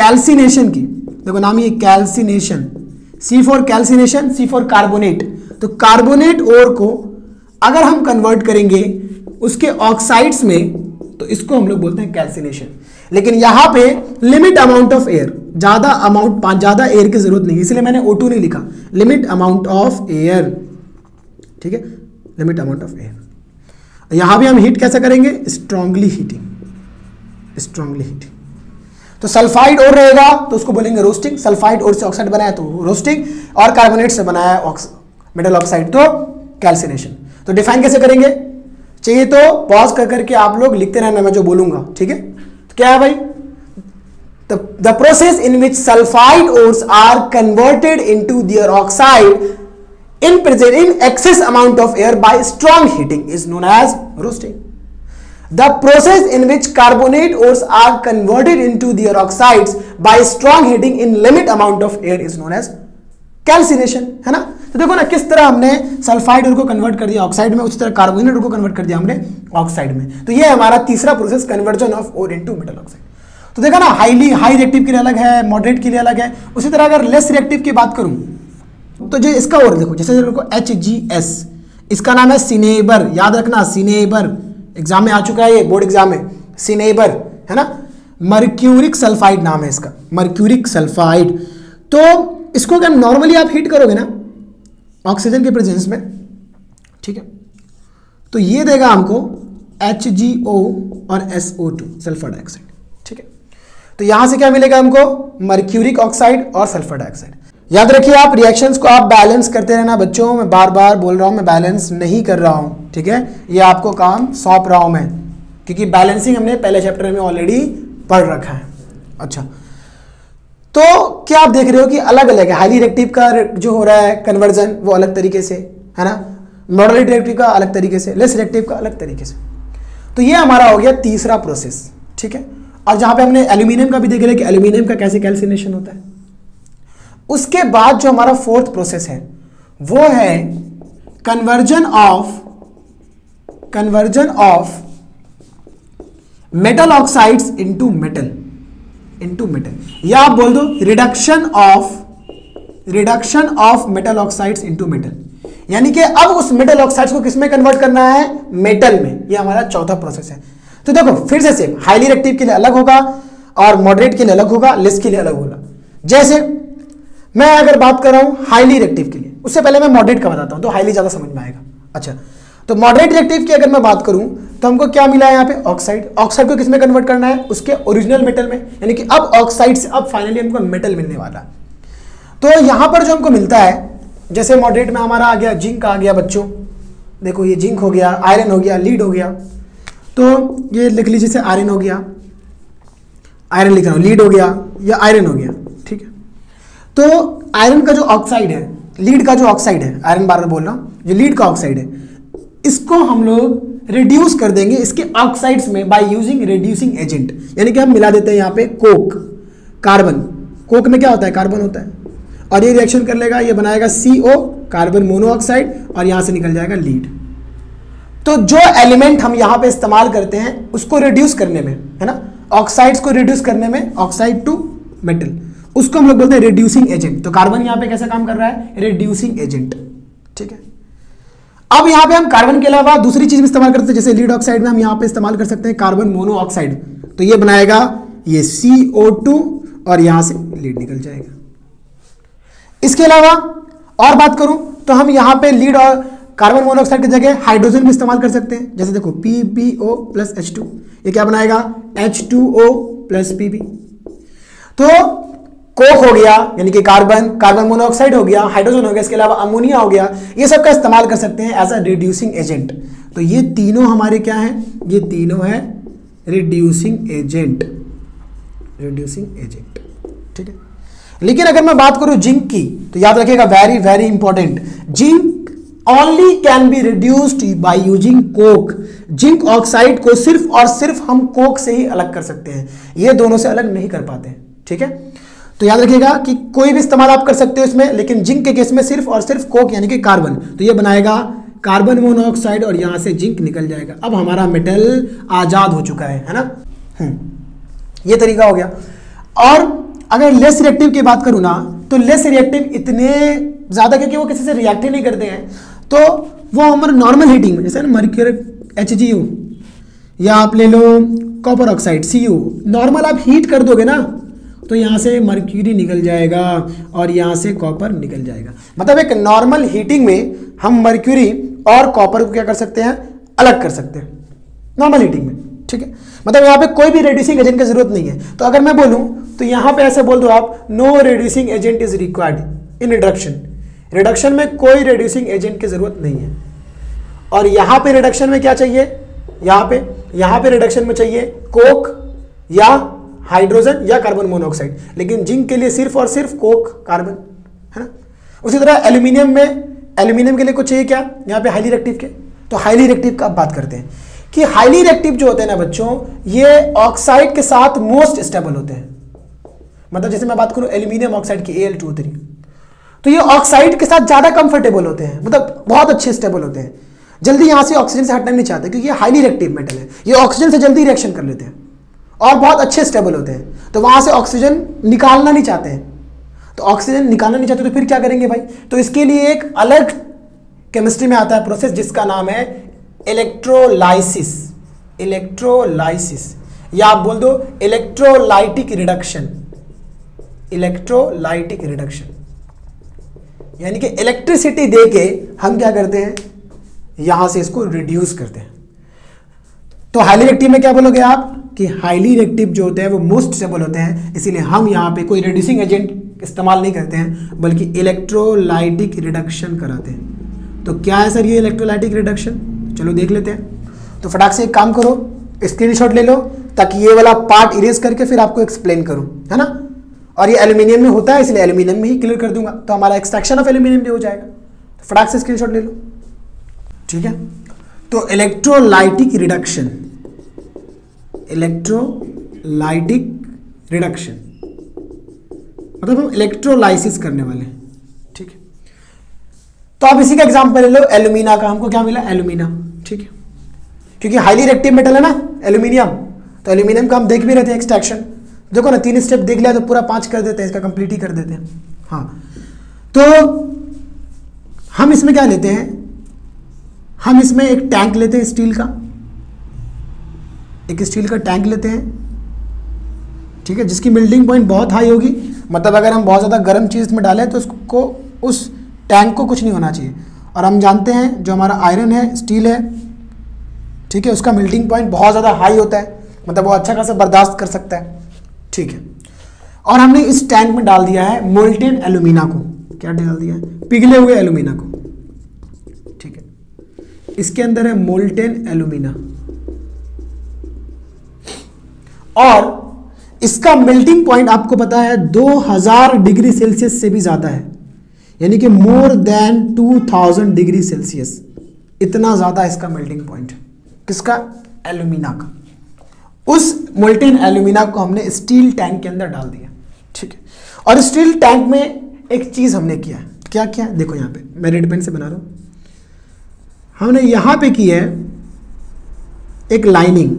कैल्सिनेशन की, देखो नाम ही कैल्सिनेशन, C4 कैल्सिनेशन, C4 carbonate, तो कार्बोनेट ओर को अगर हम कन्वर्ट करेंगे उसके ऑक्साइड्स में, तो इसको हम लोग बोलते हैं कैल्सिनेशन। लेकिन यहां पे लिमिट अमाउंट ऑफ एयर, ज्यादा अमाउंट, ज्यादा एयर की जरूरत नहीं, इसलिए मैंने O2 नहीं लिखा, लिमिट अमाउंट ऑफ एयर, ठीक है, लिमिट अमाउंट ऑफ एयर। यहां भी हम हीट कैसे करेंगे, स्ट्रांगली हीटिंग, स्ट्रांगली हीटिंग। तो सल्फाइड और रहेगा तो उसको बोलेंगे रोस्टिंग, सल्फाइड और से ऑक्साइड बनाया तो रोस्टिंग, और कार्बोनेट से बनाया मेटल ऑक्साइड तो कैल्सिनेशन। तो डिफाइन कैसे करेंगे, चाहिए तो पॉज कर करके आप लोग लिखते रहना, मैं जो बोलूंगा, ठीक है। तो क्या है भाई, the process in which sulphide ores are converted into their oxide in present in excess amount of air by strong heating is known as roasting. The process in which carbonate ores are converted into their oxides by strong heating in limit amount of air is known as calcination, है ना। तो देखो ना किस तरह हमने सल्फाइड ओर को कन्वर्ट कर दिया ऑक्साइड में, उस तरह कार्बोनेट ओर को कन्वर्ट कर दिया हमने ऑक्साइड में। तो ये हमारा तीसरा process, conversion of ore into metal oxide. तो देखा ना, हाई रिएक्टिव के लिए अलग है, मॉडरेट के लिए अलग है। उसी तरह अगर लेस रिएक्टिव की बात करूं तो जो इसका और देखो, जैसे देखो HGS, इसका नाम है सिनेबर, याद रखना सिनेबर, एग्जाम में आ चुका है, ये बोर्ड एग्जाम में सिनेबर, है ना। मर्क्यूरिक सल्फाइड नाम है इसका, मर्क्यूरिक सल्फाइड। तो इसको अगर नॉर्मली आप हीट करोगे ना ऑक्सीजन के प्रेजेंस में, ठीक है, तो ये देगा हमको HgO और SO2, सल्फर डाइऑक्साइड, ठीक है। तो यहां से क्या मिलेगा हमको, मर्क्यूरिक ऑक्साइड और सल्फर डाइऑक्साइड। याद रखिए आप रिएक्शंस को आप बैलेंस करते रहना बच्चों, मैं बार बार बोल रहा हूं, मैं बैलेंस नहीं कर रहा हूं, ठीक है, ये आपको काम सौंप रहा हूं मैं, क्योंकि बैलेंसिंग हमने पहले चैप्टर में ऑलरेडी पढ़ रखा है। अच्छा, तो क्या आप देख रहे हो कि अलग अलग है, हाईली रिएक्टिव का जो हो रहा है कन्वर्जन वो अलग तरीके से है ना, मॉडरेट रिएक्टिव का अलग तरीके से, लेस रिएक्टिव का अलग तरीके से। तो ये हमारा हो गया तीसरा प्रोसेस, ठीक है। और जहाँ पे हमने एल्यूमिनियम का भी देख लिया कि एल्यूमिनियम का कैसे कैल्सिनेशन होता है। उसके बाद जो हमारा फोर्थ प्रोसेस है वो है conversion of metal oxides into metal, या आप बोल दो reduction of metal oxides into metal, यानी कि अब उस मेटल ऑक्साइड्स को किसमें कन्वर्ट करना है, मेटल में। यह हमारा चौथा प्रोसेस है। तो देखो फिर से सेम, हाईली रिएक्टिव के लिए अलग होगा और मॉडरेट के लिए अलग होगा, लेस के लिए अलग होगा। जैसे मैं अगर बात कर रहा हूं हाईली रिएक्टिव के लिए, उससे पहले मैं मॉडरेट का बताता हूं तो हाईली ज्यादा समझ में आएगा। अच्छा, तो मॉडरेट रिएक्टिव की अगर मैं बात करूं तो हमको क्या मिला है यहाँ पे, ऑक्साइड को किसमें कन्वर्ट करना है, उसके ओरिजिनल मेटल में, यानी कि अब ऑक्साइड से अब फाइनली हमको मेटल मिलने वाला। तो यहाँ पर जो हमको मिलता है, जैसे मॉडरेट में हमारा आ गया जिंक आ गया बच्चों, देखो ये जिंक हो गया, आयरन हो गया, लीड हो गया, तो ये लिख लीजिए जैसे आयरन हो गया, आयरन लिख रहा हूँ, लीड हो गया या आयरन हो गया, ठीक है। तो आयरन का जो ऑक्साइड है, लीड का जो ऑक्साइड है, आयरन बार बार बोल रहा हूँ, जो लीड का ऑक्साइड है इसको हम लोग रिड्यूस कर देंगे इसके ऑक्साइड्स में बाय यूजिंग रिड्यूसिंग एजेंट, यानी कि हम मिला देते हैं यहाँ पे कोक, कार्बन। कोक में क्या होता है, कार्बन होता है, और ये रिएक्शन कर लेगा, ये बनाएगा CO, कार्बन मोनोऑक्साइड, और यहाँ से निकल जाएगा लीड। तो जो एलिमेंट हम यहाँ पे इस्तेमाल करते हैं उसको रिड्यूस करने में, है ना, ऑक्साइड्स को रिड्यूस करने में, ऑक्साइड टू मेटल, उसको हम लोग बोलते हैं रिड्यूसिंग एजेंट। तो कार्बन यहाँ पे कैसा काम कर रहा है, रिड्यूसिंग एजेंट, ठीक है। अब यहाँ पे हम कार्बन के अलावा दूसरी चीज भी इस्तेमाल करते हैं, जैसे लीड ऑक्साइड में हम यहाँ पे इस्तेमाल कर सकते हैं कार्बन मोनोऑक्साइड, तो ये बनाएगा ये CO2 और यहाँ से लीड निकल जाएगा। इसके अलावा और बात करूँ तो हम यहाँ पे लीड और कार्बन मोनोऑक्साइड की जगह हाइड्रोजन भी इस्तेमाल कर सकते हैं, जैसे देखो PbO+H2, ये क्या बनाएगा H2O+Pb। तो कोक हो गया यानी कि कार्बन, कार्बन मोनोऑक्साइड हो गया, हाइड्रोजन हो गया, इसके अलावा अमोनिया हो गया, ये सब का इस्तेमाल कर सकते हैं एज अ रिड्यूसिंग एजेंट। तो ये तीनों हमारे क्या हैं, ये तीनों है रिड्यूसिंग एजेंट, ठीक है। लेकिन अगर मैं बात करूँ जिंक की तो याद रखिएगा very very important, zinc Only can be reduced by using coke। Zinc oxide को सिर्फ और सिर्फ हम कोक से ही अलग कर सकते हैं, ये दोनों से अलग नहीं कर पाते हैं, ठीक है। तो याद रखिएगा कि कोई भी इस्तेमाल आप कर सकते हो इसमें, लेकिन जिंक के केस में सिर्फ और सिर्फ कोक यानी कि कार्बन। तो ये बनाएगा कार्बन मोनोऑक्साइड और यहाँ से जिंक निकल जाएगा, अब हमारा मेटल आजाद हो चुका है ना। ये तरीका हो गया। और अगर लेस रिएक्टिव की बात करूँ ना, तो लेस रिएक्टिव इतने ज़्यादा, क्योंकि वो किसी से रिएक्ट ही नहीं करते हैं, तो वो हमारे नॉर्मल हीटिंग में, जैसे मर्क्यूरी HgO या आप ले लो कॉपर ऑक्साइड CuO, नॉर्मल आप हीट कर दोगे ना तो यहाँ से मर्क्यूरी निकल जाएगा और यहाँ से कॉपर निकल जाएगा। मतलब एक नॉर्मल हीटिंग में हम मर्क्यूरी और कॉपर को क्या कर सकते हैं, अलग कर सकते हैं नॉर्मल हीटिंग में, ठीक है। मतलब यहाँ पे कोई भी रिड्यूसिंग एजेंट की जरूरत नहीं है। तो अगर मैं बोलूँ तो यहाँ पे ऐसे बोल दो आप, no reducing agent is required in reduction में कोई रिड्यूसिंग एजेंट की जरूरत नहीं है। और यहाँ पे रिडक्शन में क्या चाहिए, यहाँ पे रिडक्शन में चाहिए कोक या हाइड्रोजन या कार्बन मोनोऑक्साइड, लेकिन जिंक के लिए सिर्फ और सिर्फ कोक, कार्बन, है ना। उसी तरह एल्यूमिनियम के लिए कुछ चाहिए क्या, यहाँ पे हाईली रिएक्टिव के। तो हाईली रिएक्टिव का आप बात करते हैं कि हाईली रिएक्टिव जो होते हैं ना बच्चों, ये ऑक्साइड के साथ मोस्ट स्टेबल होते हैं। मतलब जैसे मैं बात करूँ एल्यूमिनियम ऑक्साइड की Al2O3, तो ये ऑक्साइड के साथ ज़्यादा कंफर्टेबल होते हैं, मतलब बहुत अच्छे स्टेबल होते हैं, जल्दी यहाँ से ऑक्सीजन से हटना नहीं चाहते, क्योंकि ये हाईली रिएक्टिव मेटल है, ये ऑक्सीजन से जल्दी रिएक्शन कर लेते हैं और बहुत अच्छे स्टेबल होते हैं। तो वहाँ से ऑक्सीजन निकालना नहीं चाहते हैं, तो ऑक्सीजन निकालना नहीं चाहते तो फिर क्या करेंगे भाई, तो इसके लिए एक अलग केमिस्ट्री में आता है प्रोसेस जिसका नाम है इलेक्ट्रोलाइसिस, या आप बोल दो इलेक्ट्रोलाइटिक रिडक्शन, यानी कि इलेक्ट्रिसिटी देके हम क्या करते हैं, यहां से इसको रिड्यूस करते हैं। तो हाईली रिएक्टिव में क्या बोलोगे आप कि हाईली रिएक्टिव जो होते हैं वो मोस्ट स्टेबल होते हैं, इसीलिए हम यहां पे कोई रिड्यूसिंग एजेंट इस्तेमाल नहीं करते हैं, बल्कि इलेक्ट्रोलाइटिक रिडक्शन कराते हैं। तो क्या है सर ये इलेक्ट्रोलाइटिक रिडक्शन, चलो देख लेते हैं। तो फटाक से एक काम करो, स्क्रीनशॉट ले लो ताकि ये वाला पार्ट इरेज करके फिर आपको एक्सप्लेन करूँ, है ना। और ये एल्यूमिनियम में होता है इसलिए एल्यूमिनियम में ही क्लियर कर दूंगा, तो हमारा एक्सट्रैक्शन ऑफ एल्यूमिनियम भी हो जाएगा। तो फटाक से स्क्रीनशॉट ले लो, ठीक है। तो इलेक्ट्रोलाइटिक रिडक्शन, इलेक्ट्रोलाइटिक रिडक्शन मतलब हम इलेक्ट्रोलाइसिस करने वाले हैं, ठीक है। तो आप इसी का एग्जाम्पल ले लो, एल्यूमिना का हमको क्या मिला, एल्यूमिना, ठीक है, क्योंकि हाईली रिएक्टिव मेटल है ना एल्यूमिनियम, तो एल्यूमिनियम का हम देख भी रहे थे एक्सट्रैक्शन। देखो ना तीन स्टेप देख लिया तो पूरा 5 कर देते हैं, इसका कंप्लीट ही कर देते हैं। हाँ, तो हम इसमें क्या लेते हैं, हम इसमें एक टैंक लेते हैं स्टील का, एक स्टील का टैंक लेते हैं, ठीक है, जिसकी मेल्टिंग पॉइंट बहुत हाई होगी। मतलब अगर हम बहुत ज़्यादा गर्म चीज़ में डालें तो उसको, उस टैंक को कुछ नहीं होना चाहिए। और हम जानते हैं जो हमारा आयरन है, स्टील है, ठीक है, उसका मेल्टिंग पॉइंट बहुत ज़्यादा हाई होता है, मतलब वो अच्छा खासा बर्दाश्त कर सकता है, ठीक है। और हमने इस टैंक में डाल दिया है मोल्टेन एल्यूमिना को, क्या डाल दिया है, पिघले हुए एल्यूमिना को, ठीक है, इसके अंदर है मोल्टेन एल्यूमिना। और इसका मेल्टिंग पॉइंट आपको पता है 2000 डिग्री सेल्सियस से भी ज़्यादा है, यानी कि मोर देन 2000 डिग्री सेल्सियस, इतना ज़्यादा इसका मेल्टिंग पॉइंट किसका, एल्यूमिना का। उस मोल्टेन एल्यूमिना को हमने स्टील टैंक के अंदर डाल दिया, ठीक है। और स्टील टैंक में एक चीज़ हमने किया, क्या किया, देखो यहाँ पे मैं रेड पेन से बना रहा हूँ, हमने यहाँ पे की है एक लाइनिंग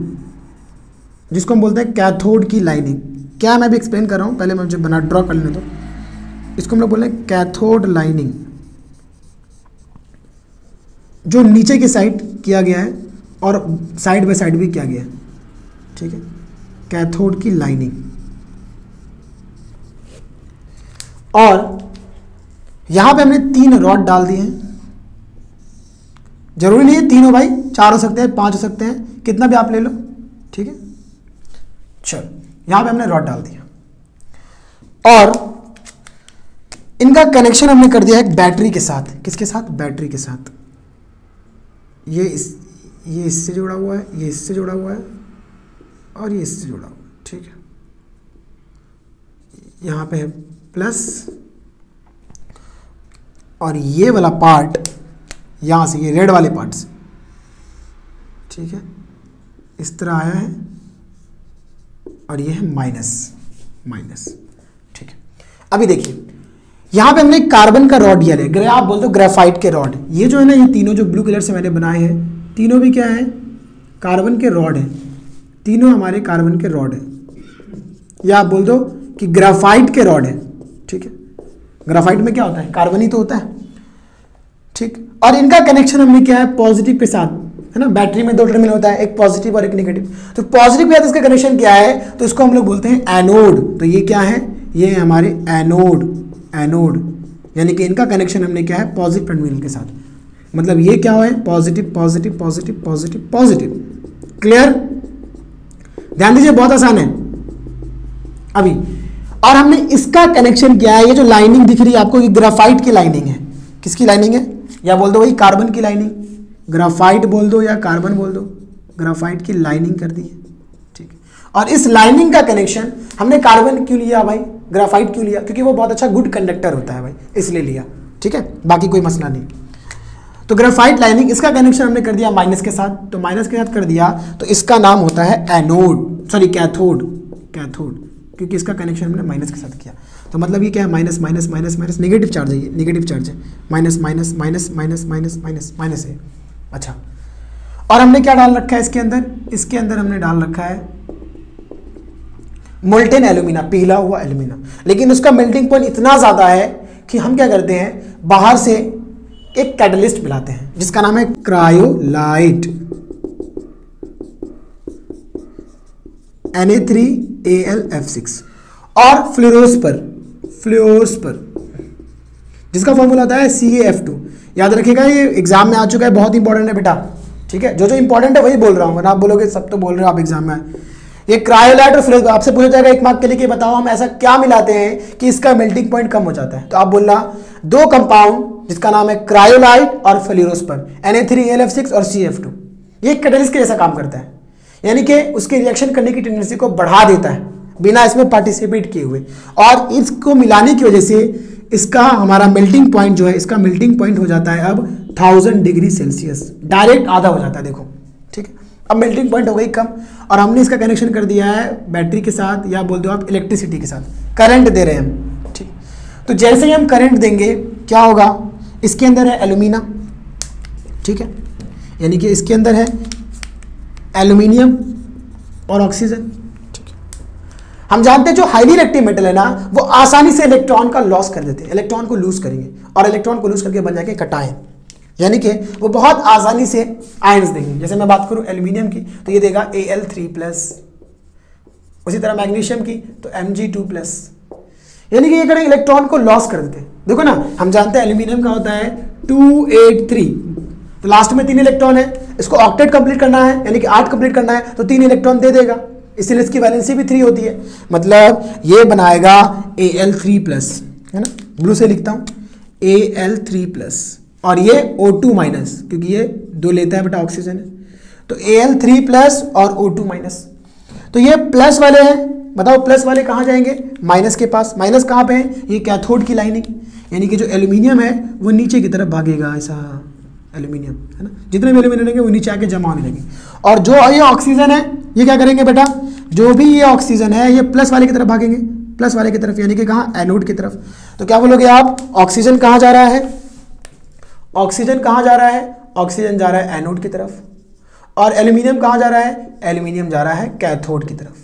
जिसको हम बोलते हैं कैथोड की लाइनिंग। क्या मैं भी एक्सप्लेन कर रहा हूँ, पहले मैं मुझे बना ड्रॉ कर लेने दो। इसको हम लोग बोले कैथोड लाइनिंग, जो नीचे की साइड किया गया है और साइड बाई साइड भी किया गया है, ठीक है, कैथोड की लाइनिंग। और यहां पे हमने 3 रॉड डाल दिए हैं, जरूरी नहीं है 3 हो भाई, 4 हो सकते हैं, 5 हो सकते हैं, कितना भी आप ले लो, ठीक है। चलो यहां पे हमने रॉड डाल दिया और इनका कनेक्शन हमने कर दिया है बैटरी के साथ। किसके साथ, बैटरी के साथ। ये इससे जुड़ा हुआ है, ये इससे जुड़ा हुआ है और ये इससे जुड़ा हुआ, ठीक है। यहाँ पे है प्लस और ये वाला पार्ट यहाँ से, ये रेड वाले पार्ट से, ठीक है, इस तरह आया है और ये है माइनस, माइनस, ठीक है। अभी देखिए यहाँ पे हमने कार्बन का रॉड लिया है, आप बोल दो ग्रेफाइट के रॉड। ये जो है ना, ये तीनों जो ब्लू कलर से मैंने बनाए हैं, तीनों भी क्या है, कार्बन के रॉड है, तीनों हमारे कार्बन के रॉड है, या आप बोल दो कि ग्राफाइट के रॉड है, ठीक है। ग्राफाइट में क्या होता है, कार्बन ही तो होता है, ठीक। और इनका कनेक्शन हमने क्या है, पॉजिटिव के साथ, है ना। बैटरी में 2 टर्मिनल होता है, एक पॉजिटिव और एक नेगेटिव, तो पॉजिटिव के साथ इसका कनेक्शन क्या है, तो इसको हम लोग बोलते हैं एनोड। तो ये क्या है, ये है हमारे एनोड, एनोड यानी कि इनका कनेक्शन हमने क्या है, पॉजिटिव टर्मिनल के साथ। मतलब ये क्या है, positive positive positive positive positive. Clear, ध्यान दीजिए, बहुत आसान है अभी। और हमने इसका कनेक्शन किया है, ये जो लाइनिंग दिख रही है आपको, ये ग्राफाइट की लाइनिंग है। किसकी लाइनिंग है, या बोल दो वही कार्बन की लाइनिंग, ग्राफाइट बोल दो या कार्बन बोल दो, ग्राफाइट की लाइनिंग कर दी है, ठीक। और इस लाइनिंग का कनेक्शन हमने, कार्बन क्यों लिया भाई, ग्राफाइट क्यों लिया, क्योंकि वो बहुत अच्छा गुड कंडक्टर होता है भाई, इसलिए लिया, ठीक है, बाकी कोई मसला नहीं। तो ग्रेफाइट लाइनिंग, इसका कनेक्शन हमने कर दिया माइनस के साथ, तो माइनस के साथ कर दिया, तो इसका नाम होता है एनोड, सॉरी कैथोड, कैथोड, क्योंकि इसका कनेक्शन हमने माइनस के साथ किया। तो मतलब ये क्या है, minus minus minus minus, negative charge है, ये नेगेटिव चार्ज है, minus minus minus minus minus minus minus है। अच्छा, और हमने क्या डाल रखा है इसके अंदर, इसके अंदर हमने डाल रखा है मोल्टेन एल्यूमिना, पिघला हुआ एल्यूमिना। लेकिन उसका मेल्टिंग पॉइंट इतना ज़्यादा है कि हम क्या करते हैं, बाहर से एक कैटलिस्ट मिलाते हैं जिसका नाम है क्रायोलाइट, Na3Al(F6) और फ्लोरोस्पर, फ्लोरोस्पर जिसका फॉर्मूला होता है CaF2। याद रखिएगा, ये एग्जाम में आ चुका है, बहुत इंपॉर्टेंट है बेटा, ठीक है। जो जो इंपॉर्टेंट है वही बोल रहा हूँ, ना आप बोलोगे सब तो बोल रहे हो आप एग्जाम में। ये क्रायोलाइट और फ्लोरोस्पर आपसे पूछा जाएगा 1 मार्क के लिए कि बताओ हम ऐसा क्या मिलाते हैं कि इसका मेल्टिंग पॉइंट कम हो जाता है, तो आप बोलना 2 कंपाउंड जिसका नाम है क्रायोलाइट और फ्लोरोस्पर, Na3Al(F6) और CaF2। ये कैटलिस्ट के जैसा काम करता है, यानी कि उसके रिएक्शन करने की टेंडेंसी को बढ़ा देता है। बिना इसमें पार्टिसिपेट किए हुए, और इसको मिलाने की वजह से इसका हमारा मेल्टिंग पॉइंट जो है, इसका मेल्टिंग पॉइंट हो जाता है अब 1000 डिग्री सेल्सियस, डायरेक्ट आधा हो जाता है, देखो ठीक है। अब मेल्टिंग पॉइंट हो गई कम, और हमने इसका कनेक्शन कर दिया है बैटरी के साथ, या बोल दो आप इलेक्ट्रिसिटी के साथ, करंट दे रहे हैं हम ठीक। तो जैसे ही हम करंट देंगे क्या होगा, इसके अंदर है एल्यूमिना ठीक है, यानी कि इसके अंदर है एल्यूमिनियम और ऑक्सीजन ठीक है। हम जानते हैं जो हाईली इलेक्ट्रिक मेटल है ना, वो आसानी से इलेक्ट्रॉन का लॉस कर देते हैं, इलेक्ट्रॉन को लूज करेंगे, और इलेक्ट्रॉन को लूज करके बन जाएंगे कटायन, यानी कि वो बहुत आसानी से आयंस देंगे। जैसे मैं बात करूं एल्यूमिनियम की तो ये देगा Al3+, उसी तरह मैग्नीशियम की तो Mg2+, यानी कि ये करेंगे इलेक्ट्रॉन को लॉस कर देते हैं। देखो ना, हम जानते हैं एल्यूमिनियम का होता है 283, तो लास्ट में 3 इलेक्ट्रॉन है, इसको ऑक्टेट कंप्लीट करना है, यानी कि 8 कंप्लीट करना है, तो 3 इलेक्ट्रॉन दे देगा, इसीलिए इसकी वैलेंसी भी 3 होती है, मतलब ये बनाएगा Al3+, है ना, ब्लू से लिखता हूँ Al3+, और ये O2-, क्योंकि ये 2 लेता है बेटा ऑक्सीजन है, तो Al3+ और O2-, तो ये प्लस वाले हैं, बताओ प्लस वाले कहाँ जाएंगे, माइनस के पास, माइनस कहाँ पे है, ये कैथोड की लाइनिंग, यानी कि जो एल्यूमिनियम है वो नीचे की तरफ भागेगा, ऐसा एल्यूमिनियम है ना, जितने भी एल्यूमिनियम रहेंगे वो नीचे आके जमा होने लगेंगे, और जो ये ऑक्सीजन है ये क्या करेंगे बेटा, जो भी ये ऑक्सीजन है ये प्लस वाले की तरफ भागेंगे, प्लस वाले की तरफ, यानी कि कहाँ, एनोड की तरफ। तो क्या बोलोगे आप, ऑक्सीजन कहाँ जा रहा है, ऑक्सीजन कहाँ जा रहा है, ऑक्सीजन जा रहा है एनोड की तरफ, और एल्यूमिनियम कहाँ जा रहा है, एल्यूमिनियम जा रहा है कैथोड की तरफ।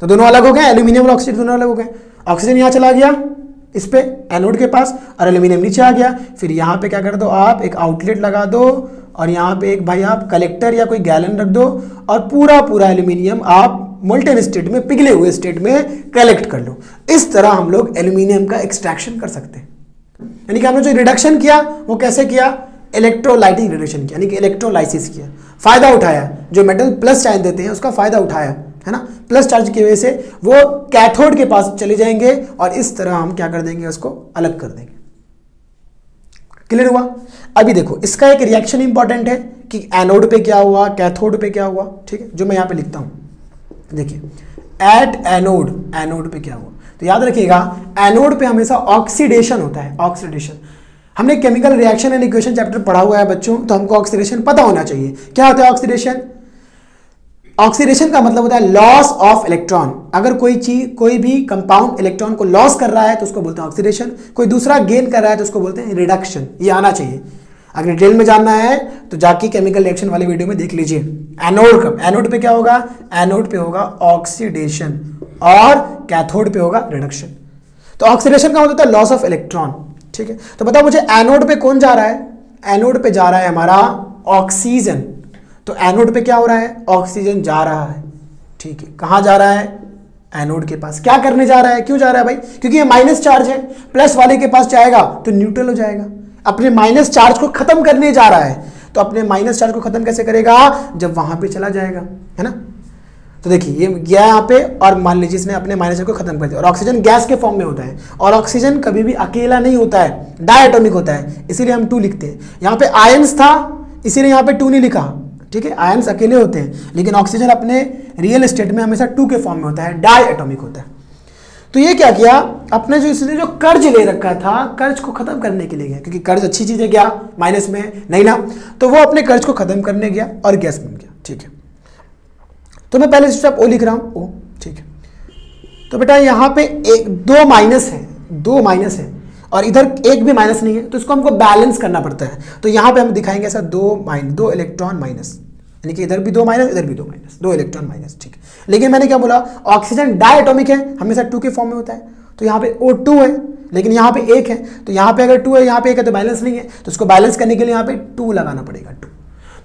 तो दोनों अलग हो गए, एल्यूमिनियम और ऑक्सीजन दोनों अलग हो गए, ऑक्सीजन यहाँ चला गया इस पे एनोड के पास, और एल्यूमिनियम नीचे आ गया, फिर यहाँ पे क्या कर दो आप, एक आउटलेट लगा दो, और यहाँ पे एक भाई आप कलेक्टर या कोई गैलन रख दो, और पूरा पूरा एल्यूमिनियम आप मोल्टेन स्टेट में, पिघले हुए स्टेट में कलेक्ट कर लो। इस तरह हम लोग एल्यूमिनियम का एक्सट्रैक्शन कर सकते हैं, यानी कि हमने जो रिडक्शन किया वो कैसे किया, इलेक्ट्रोलाइटिक रिडक्शन किया, यानी कि इलेक्ट्रोलाइसिस किया, फायदा उठाया, जो मेटल प्लस चार्ज देते हैं उसका फायदा उठाया है ना, प्लस चार्ज की वजह से वो कैथोड के पास चले जाएंगे, और इस तरह हम क्या कर देंगे, उसको अलग कर देंगे। क्लियर हुआ? अभी देखो इसका एक रिएक्शन इंपॉर्टेंट है कि एनोड पे क्या हुआ, कैथोड पे क्या हुआ ठीक है, जो मैं यहाँ पे लिखता हूँ, देखिए एट एनोड, एनोड पे क्या हुआ, तो याद रखिएगा एनोड पे हमेशा ऑक्सीडेशन होता है, ऑक्सीडेशन। हमने chemical reaction and equation chapter पढ़ा हुआ है बच्चों, तो हमको ऑक्सीडेशन पता होना चाहिए, क्या होता है ऑक्सीडेशन। ऑक्सीडेशन का मतलब होता है लॉस ऑफ इलेक्ट्रॉन, अगर कोई चीज, कोई भी कंपाउंड इलेक्ट्रॉन को लॉस कर रहा है तो उसको बोलते हैं ऑक्सीडेशन, कोई दूसरा गेन कर रहा है तो उसको बोलते हैं रिडक्शन, ये आना चाहिए। अगर डिटेल में जानना है तो जाके केमिकल रिएक्शन वाले वीडियो में देख लीजिए। एनोड का, एनोड पे क्या होगा, एनोड पे होगा ऑक्सीडेशन और कैथोड पे होगा रिडक्शन। तो ऑक्सीडेशन का मतलब होता है लॉस ऑफ इलेक्ट्रॉन ठीक है। तो बताओ मुझे एनोड पे कौन जा रहा है, एनोड पे जा रहा है हमारा ऑक्सीजन, तो एनोड पे क्या हो रहा है, ऑक्सीजन जा रहा है ठीक है। कहाँ जा रहा है, एनोड के पास, क्या करने जा रहा है, क्यों जा रहा है भाई, क्योंकि ये माइनस चार्ज है, प्लस वाले के पास जाएगा तो न्यूट्रल हो जाएगा, अपने माइनस चार्ज को खत्म करने जा रहा है, तो अपने माइनस चार्ज को खत्म कैसे करेगा, जब वहां पे चला जाएगा है ना। तो देखिए ये गया यहाँ पे, और मान लीजिए इसने अपने माइनस चार्ज को खत्म कर दिया, और ऑक्सीजन गैस के फॉर्म में होता है, और ऑक्सीजन कभी भी अकेला नहीं होता है, डायटोमिक होता है, इसीलिए हम 2 लिखते हैं। यहाँ पे आयंस था इसीलिए यहाँ पे 2 नहीं लिखा ठीक है, आयंस अकेले होते हैं, लेकिन ऑक्सीजन अपने रियल स्टेट में हमेशा 2 के फॉर्म में होता है, डाई एटॉमिक होता है। तो ये क्या किया अपने, जो इसने जो कर्ज ले रखा था, कर्ज को खत्म करने के लिए गया, क्योंकि कर्ज अच्छी चीज है, गया माइनस में नहीं ना, तो वो अपने कर्ज को खत्म करने गया और गैस बन गया ठीक है। तो मैं पहले सिर्फ ओ लिख रहा हूँ, ओ ठीक है। तो बेटा यहाँ पे 2 माइनस है, 2 माइनस है, और इधर एक भी माइनस नहीं है, तो इसको हमको बैलेंस करना पड़ता है। तो यहाँ पे हम दिखाएंगे ऐसा 2 इलेक्ट्रॉन माइनस, यानी कि इधर भी 2 माइनस, इधर भी 2 माइनस, 2 इलेक्ट्रॉन माइनस ठीक है। लेकिन मैंने क्या बोला, ऑक्सीजन डायटोमिक है, हमेशा 2 के फॉर्म में होता है, तो यहाँ पे O2 है, लेकिन यहाँ पे 1 है, तो यहाँ पे अगर 2 है, यहाँ पे 1 है, तो बैलेंस नहीं है, तो इसको बैलेंस करने के लिए यहाँ पे 2 लगाना पड़ेगा, 2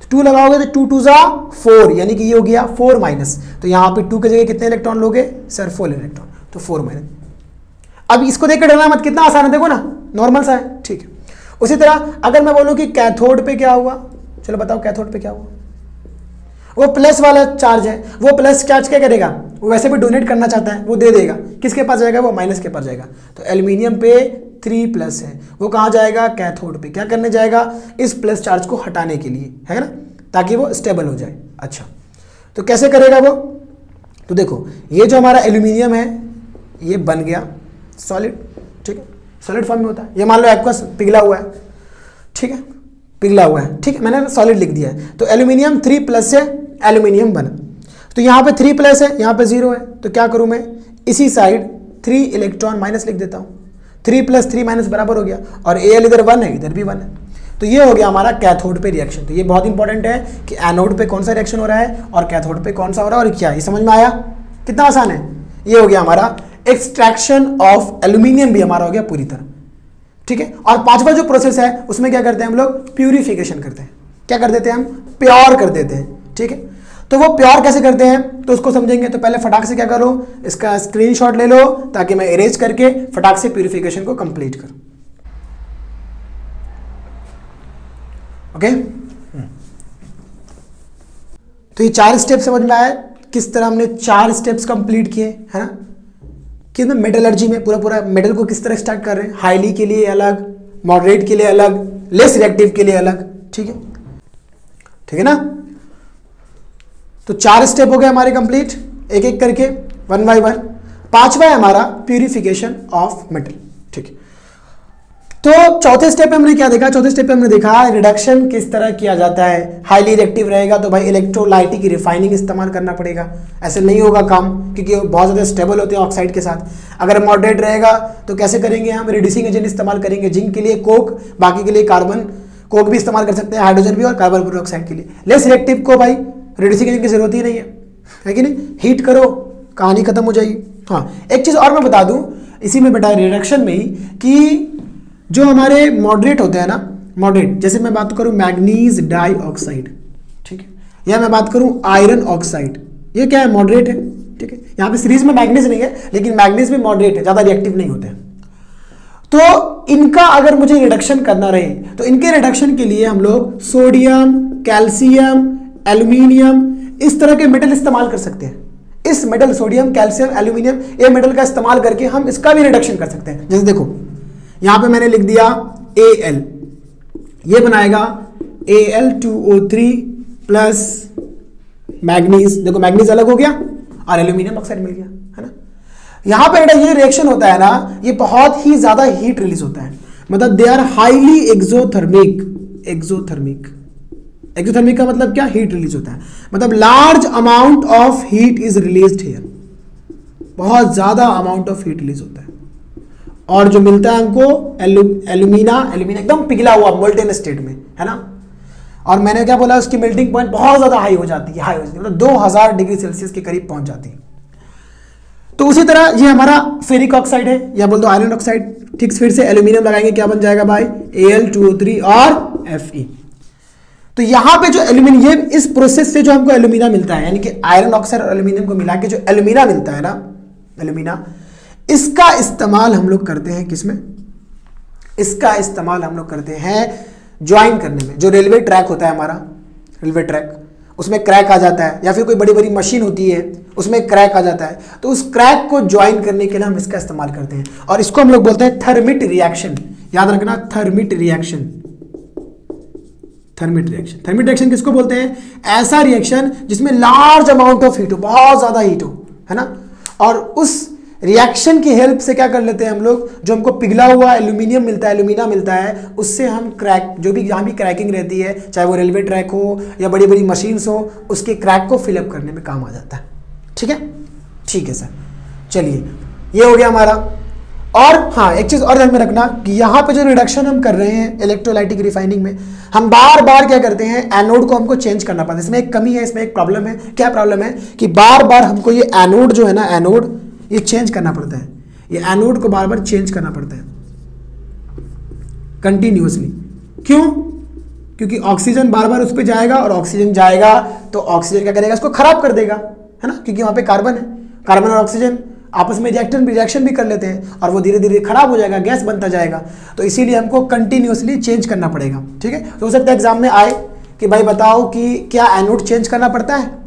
तो 2 लगाओगे तो 2 2 जा 4, यानी कि ये हो गया 4 माइनस, तो यहाँ पे 2 की जगह कितने इलेक्ट्रॉन लोगे सर, 4 इलेक्ट्रॉन, तो 4 माइनस। अब इसको देखकर डरना मत, कितना आसान है देखो ना, नॉर्मल सा है ठीक है। उसी तरह अगर मैं बोलूं कि कैथोड पे क्या हुआ, चलो बताओ कैथोड पे क्या हुआ, वो प्लस वाला चार्ज है, वो प्लस चार्ज क्या करेगा, वो वैसे भी डोनेट करना चाहता है, वो दे देगा, किसके पास जाएगा, वो माइनस के पास जाएगा, तो एल्यूमिनियम पे 3+ है, वो कहाँ जाएगा, कैथोड पे, क्या करने जाएगा, इस प्लस चार्ज को हटाने के लिए है ना, ताकि वो स्टेबल हो जाए। अच्छा तो कैसे करेगा वो, तो देखो ये जो हमारा एल्यूमिनियम है ये बन गया सॉलिड, ठीक है, सॉलिड फॉर्म में होता है। ये मान लो आपका पिघला हुआ है, ठीक है, पिघला हुआ है, ठीक है, मैंने सॉलिड लिख दिया है। तो एल्यूमिनियम 3+ से एल्यूमिनियम बना, तो यहाँ पे 3+ है, यहाँ पे 0 है, तो क्या करूँ मैं, इसी साइड 3 इलेक्ट्रॉन माइनस लिख देता हूँ, 3+3- बराबर हो गया, और Al इधर 1 है, इधर भी 1 है। तो ये हो गया हमारा कैथोड पे रिएक्शन। तो ये बहुत इंपॉर्टेंट है कि एनोड पे कौन सा रिएक्शन हो रहा है और कैथोड पे कौन सा हो रहा है और क्या, ये समझ में आया, कितना आसान है। ये हो गया हमारा एक्सट्रैक्शन ऑफ एल्यूमिनियम, भी हमारा हो गया पूरी तरह, ठीक है। और 5वां जो प्रोसेस है उसमें क्या करते हैं हम लोग, प्यूरिफिकेशन करते हैं। क्या कर देते हैं हम, प्योर कर देते हैं, ठीक है। तो वो प्योर कैसे करते हैं तो उसको समझेंगे। तो पहले फटाक से क्या करो, इसका स्क्रीनशॉट ले लो ताकि मैं इरेज करके फटाक से प्यूरिफिकेशन को कंप्लीट करूं। ओके, तो ये 4 स्टेप समझ में आया किस तरह हमने 4 स्टेप्स कंप्लीट किए, है ना, कि मेटलर्जी में पूरा पूरा मेटल को किस तरह एक्सट्रैक्ट कर रहे हैं। हाईली के लिए अलग, मॉडरेट के लिए अलग, लेस रिएक्टिव के लिए अलग, ठीक है, ठीक है ना। तो 4 स्टेप हो गए हमारे कंप्लीट, एक एक करके 1 by 1। 5वां है हमारा प्यूरिफिकेशन ऑफ मेटल, ठीक है। तो चौथे स्टेप पे हमने क्या देखा, चौथे स्टेप पे हमने देखा रिडक्शन किस तरह किया जाता है। हाईली रिएक्टिव रहेगा तो भाई इलेक्ट्रोलाइटिक रिफाइनिंग इस्तेमाल करना पड़ेगा, ऐसे नहीं होगा काम, क्योंकि बहुत ज़्यादा स्टेबल होते हैं ऑक्साइड के साथ। अगर मॉडरेट रहेगा तो कैसे करेंगे हम, रिड्यूसिंग एजेंट इस्तेमाल करेंगे, जिंक के लिए कोक, बाकी के लिए कार्बन, कोक भी इस्तेमाल कर सकते हैं, हाइड्रोजन भी और कार्बन मोनोऑक्साइड के लिए। लेस रिएक्टिव को भाई रेडिएशन की जरूरत ही नहीं है, है कि नहीं, हीट करो कहानी खत्म हो जाएगी। हाँ, एक चीज़ और मैं बता दूं इसी में बेटा रिडक्शन में ही, कि जो हमारे मॉडरेट होते हैं ना, मॉडरेट, जैसे मैं बात करूं मैग्नीज डाइऑक्साइड, ठीक है, या मैं बात करूं आयरन ऑक्साइड, ये क्या है, मॉडरेट है, ठीक है। यहाँ पे सीरीज में मैग्नीज नहीं है लेकिन मैग्नीज भी मॉडरेट है, ज़्यादा रिएक्टिव नहीं होते। तो इनका अगर मुझे रिडक्शन करना रहे तो इनके रिडक्शन के लिए हम लोग सोडियम, कैल्शियम, एल्यूमिनियम, इस तरह के मेटल इस्तेमाल कर सकते हैं। इस मेटल सोडियम, कैल्शियम, एल्यूमिनियम, ये मेटल का इस्तेमाल करके हम इसका भी रिडक्शन कर सकते हैं। जैसे देखो यहाँ पे मैंने लिख दिया Al, ये बनाएगा Al2O3+ मैग्नीज, देखो मैग्नीज अलग हो गया और एल्यूमिनियम ऑक्साइड मिल गया, है ना। यहाँ पे बेटा ये रिएक्शन होता है ना, ये बहुत ही ज्यादा हीट रिलीज होता है, मतलब they are highly exothermic. Exothermic का मतलब क्या, हीट रिलीज होता है, मतलब large amount of heat is released here, बहुत ज्यादा अमाउंट ऑफ हीट रिलीज होता है। और जो मिलता है हमको एल्यूमिना एकदम पिघला हुआ मोल्टेन स्टेट में, है ना। और मैंने क्या बोला, उसकी मेल्टिंग पॉइंट बहुत ज्यादा हाई हो जाती है, मतलब 2000 डिग्री सेल्सियस के करीब पहुंच जाती है। तो उसी तरह ये हमारा फेरिक ऑक्साइड है, या बोल दो आयरन ऑक्साइड, ठीक, फिर से एल्यूमिनियम लगाएंगे, क्या बन जाएगा भाई Al2O3 और Fe। तो यहाँ पे जो एल्यूमिनियम, इस प्रोसेस से जो हमको एल्यूमिना मिलता है, यानी कि आयरन ऑक्साइड और एल्यूमिनियम को मिला के जो एल्यूमिना मिलता है ना, एल्यूमिना, इसका इस्तेमाल हम लोग करते हैं किसमें, इसका इस्तेमाल हम लोग करते हैं ज्वाइन करने में। जो रेलवे ट्रैक होता है हमारा, रेलवे ट्रैक, उसमें क्रैक आ जाता है, या फिर कोई बड़ी बड़ी मशीन होती है उसमें क्रैक आ जाता है, तो उस क्रैक को ज्वाइन करने के लिए हम इसका इस्तेमाल करते हैं, और इसको हम लोग बोलते हैं थर्मिट रिएक्शन। याद रखना, थर्मिट reaction, थर्मिट reaction. थर्मिट reaction किसको बोलते हैं, ऐसा रिएक्शन जिसमें लार्ज अमाउंट ऑफ हीट हो, बहुत ज़्यादा हीट हो, है ना। और उस रिएक्शन की हेल्प से क्या कर लेते हैं हम लोग, जो हमको पिघला हुआ एल्यूमिनियम मिलता है, एल्यूमिना मिलता है, उससे हम क्रैक, जो भी जहाँ भी क्रैकिंग रहती है, चाहे वो रेलवे ट्रैक हो या बड़ी बड़ी मशीन्स हो, उसके क्रैक को फिलअप करने में काम आ जाता है, ठीक है, ठीक है सर। चलिए ये हो गया हमारा। और हाँ, एक चीज़ और ध्यान में रखना कि यहाँ पे जो रिडक्शन हम कर रहे हैं इलेक्ट्रोलाइटिक रिफाइनिंग में, हम बार बार क्या करते हैं, एनोड को हमको चेंज करना पड़ता है। इसमें एक कमी है, इसमें एक प्रॉब्लम है। क्या प्रॉब्लम है कि बार बार हमको ये एनोड जो है ना, एनोड ये चेंज करना पड़ता है, ये एनोड को बार बार चेंज करना पड़ता है कंटिन्यूसली। क्यों? क्योंकि ऑक्सीजन बार बार उस पर जाएगा, और ऑक्सीजन जाएगा तो ऑक्सीजन क्या करेगा, इसको खराब कर देगा, है ना, क्योंकि वहाँ पर कार्बन है, कार्बन और ऑक्सीजन आपस में रिएक्शन भी कर लेते हैं, और वो धीरे धीरे खराब हो जाएगा, गैस बनता जाएगा। तो इसीलिए हमको कंटिन्यूसली चेंज करना पड़ेगा, ठीक है। तो हो सकता है एग्जाम में आए कि भाई बताओ कि क्या एनोड चेंज करना पड़ता है,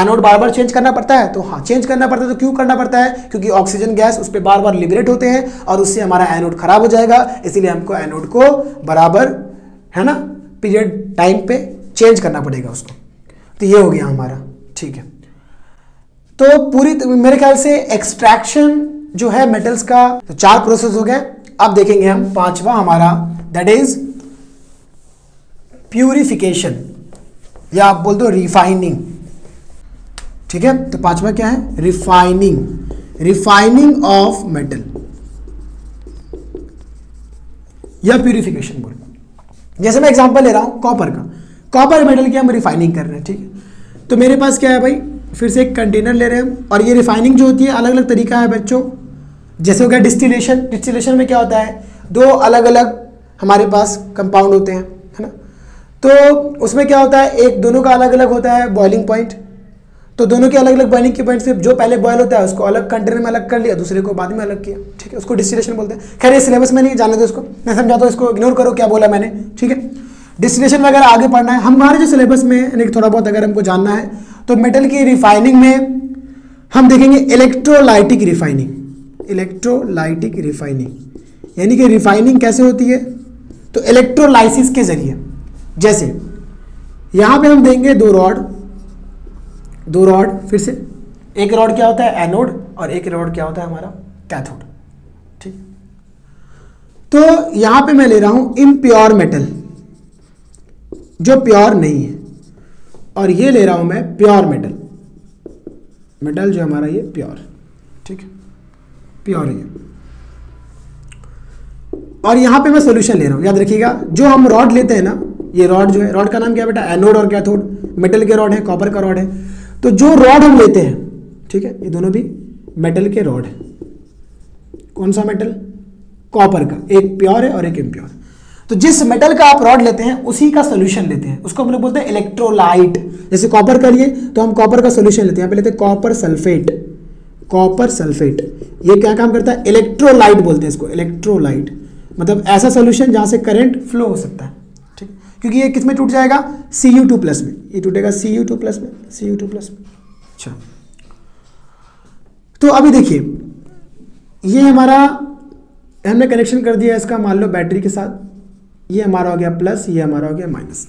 एनोड बार बार चेंज करना पड़ता है? तो हाँ, चेंज करना पड़ता है। तो क्यों करना पड़ता है? क्योंकि ऑक्सीजन गैस उस पर बार बार लिबरेट होते हैं, और उससे हमारा एनोड खराब हो जाएगा, इसीलिए हमको एनोड को बराबर, है ना, पीरियड टाइम पे चेंज करना पड़ेगा उसको। तो ये हो गया हमारा, ठीक है। तो पूरी मेरे ख्याल से एक्सट्रैक्शन जो है मेटल्स का तो चार प्रोसेस हो गए। अब देखेंगे हम पांचवा हमारा दैट इज प्यूरिफिकेशन या आप बोल दो रिफाइनिंग। ठीक है, तो पांचवा क्या है? रिफाइनिंग, रिफाइनिंग ऑफ मेटल या प्यूरिफिकेशन बोल। जैसे मैं एग्जांपल ले रहा हूं कॉपर का, कॉपर मेटल की हम रिफाइनिंग कर रहे हैं। ठीक है, तो मेरे पास क्या है भाई, फिर से एक कंटेनर ले रहे हैं और ये रिफाइनिंग जो होती है अलग अलग तरीका है बच्चों। जैसे हो गया डिस्टिलेशन, डिस्टिलेशन में क्या होता है, दो अलग अलग हमारे पास कंपाउंड होते हैं, है ना। तो उसमें क्या होता है, एक दोनों का अलग अलग होता है बॉइलिंग पॉइंट, तो दोनों के अलग अलग बॉइलिंग के पॉइंट से जो पहले बॉयल होता है उसको अलग कंटेनर में अलग कर लिया, दूसरे को बाद में अलग किया। ठीक है, उसको डिस्टिलेशन बोलते हैं। खैर ये सिलेबस में नहीं जाने दो, इसको मैं समझाता हूँ, इसको इग्नोर करो क्या बोला मैंने। ठीक है, डिस्टिलेशन वगैरह आगे पढ़ना है हमारे जो सिलेबस में, यानी थोड़ा बहुत अगर हमको जानना है तो मेटल की रिफाइनिंग में हम देखेंगे इलेक्ट्रोलाइटिक रिफाइनिंग। इलेक्ट्रोलाइटिक रिफाइनिंग यानी कि रिफाइनिंग कैसे होती है, तो इलेक्ट्रोलाइसिस के जरिए। जैसे यहाँ पे हम देंगे दो रॉड, दो रॉड, फिर से एक रॉड क्या होता है एनोड और एक रॉड क्या होता है हमारा कैथोड। ठीक, तो यहां पे मैं ले रहा हूं इम्प्योर मेटल जो प्योर नहीं है और ये ले रहा हूं मैं प्योर मेटल, मेटल जो हमारा ये प्योर। ठीक है, प्योर ये, और यहां पे मैं सॉल्यूशन ले रहा हूं। याद रखिएगा जो हम रॉड लेते हैं ना, ये रॉड जो है, रॉड का नाम क्या है बेटा, एनोड और कैथोड, मेटल के रॉड है, कॉपर का रॉड है। तो जो रॉड हम लेते हैं, ठीक है, ये दोनों भी मेटल के रॉड है। कौन सा मेटल? कॉपर का, एक प्योर है और एक इम्प्योर। तो जिस मेटल का आप रॉड लेते हैं उसी का सोल्यूशन लेते हैं, उसको हम लोग बोलते हैं इलेक्ट्रोलाइट। जैसे कॉपर का लिए तो हम कॉपर का सोल्यूशन लेते हैं, यहाँ पे लेते हैं कॉपर सल्फेट। कॉपर सल्फेट ये क्या काम करता है? इलेक्ट्रोलाइट बोलते हैं इसको, इलेक्ट्रोलाइट मतलब ऐसा सोल्यूशन जहाँ से करंट फ्लो हो सकता है। ठीक, क्योंकि ये किस में टूट जाएगा, Cu2+ में, ये टूटेगा Cu2+ में, Cu2+ में। अच्छा, तो अभी देखिए ये हमारा, हमने कनेक्शन कर दिया इसका मान लो बैटरी के साथ, ये हमारा हो गया प्लस, ये हमारा हो गया माइनस।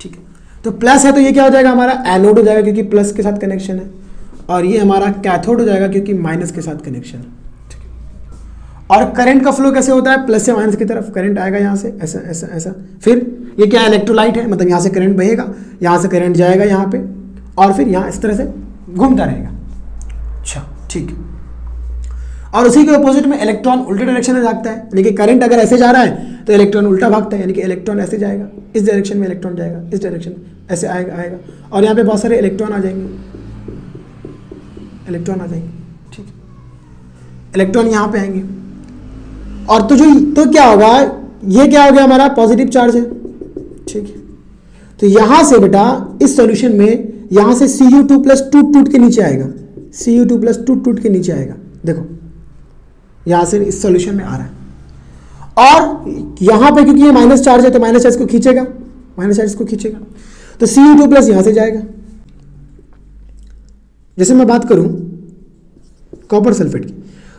ठीक है, तो प्लस है तो ये क्या हो जाएगा हमारा एनोड हो जाएगा क्योंकि प्लस के साथ कनेक्शन है, और ये हमारा कैथोड हो जाएगा क्योंकि माइनस के साथ कनेक्शन है। और करंट का फ्लो कैसे होता है, प्लस से माइनस की तरफ करंट आएगा यहाँ से, ऐसा ऐसा ऐसा। फिर ये क्या इलेक्ट्रोलाइट है, मतलब यहाँ से करंट बहेगा, यहाँ से करंट जाएगा यहाँ पे और फिर यहाँ इस तरह से घूमता रहेगा। अच्छा, ठीक है, और उसी के अपोजिट में इलेक्ट्रॉन उल्टे डायरेक्शन में भागता है, यानी कि करंट अगर ऐसे जा रहा है तो इलेक्ट्रॉन उल्टा भागता है, यानी कि इलेक्ट्रॉन ऐसे जाएगा, इस डायरेक्शन में इलेक्ट्रॉन जाएगा, इस डायरेक्शन में ऐसे आएगा आएगा, और यहाँ पर बहुत सारे इलेक्ट्रॉन आ जाएंगे, इलेक्ट्रॉन आ जाएंगे। ठीक, इलेक्ट्रॉन यहाँ पर आएंगे और तो क्या होगा, ये क्या हो गया हमारा पॉजिटिव चार्ज है। ठीक है, तो यहाँ से बेटा इस सॉल्यूशन में यहाँ से Cu2+ टूट टूट के नीचे आएगा, Cu2+ टूट टूट के नीचे आएगा। देखो यहाँ से इस सॉल्यूशन में आ रहा है, और यहाँ पे क्योंकि ये माइनस चार्ज है तो माइनस चार्ज को खींचेगा, माइनस चार्ज को खींचेगा, तो Cu2+ यहाँ से जाएगा। जैसे मैं बात करूँ कॉपर सल्फेट की,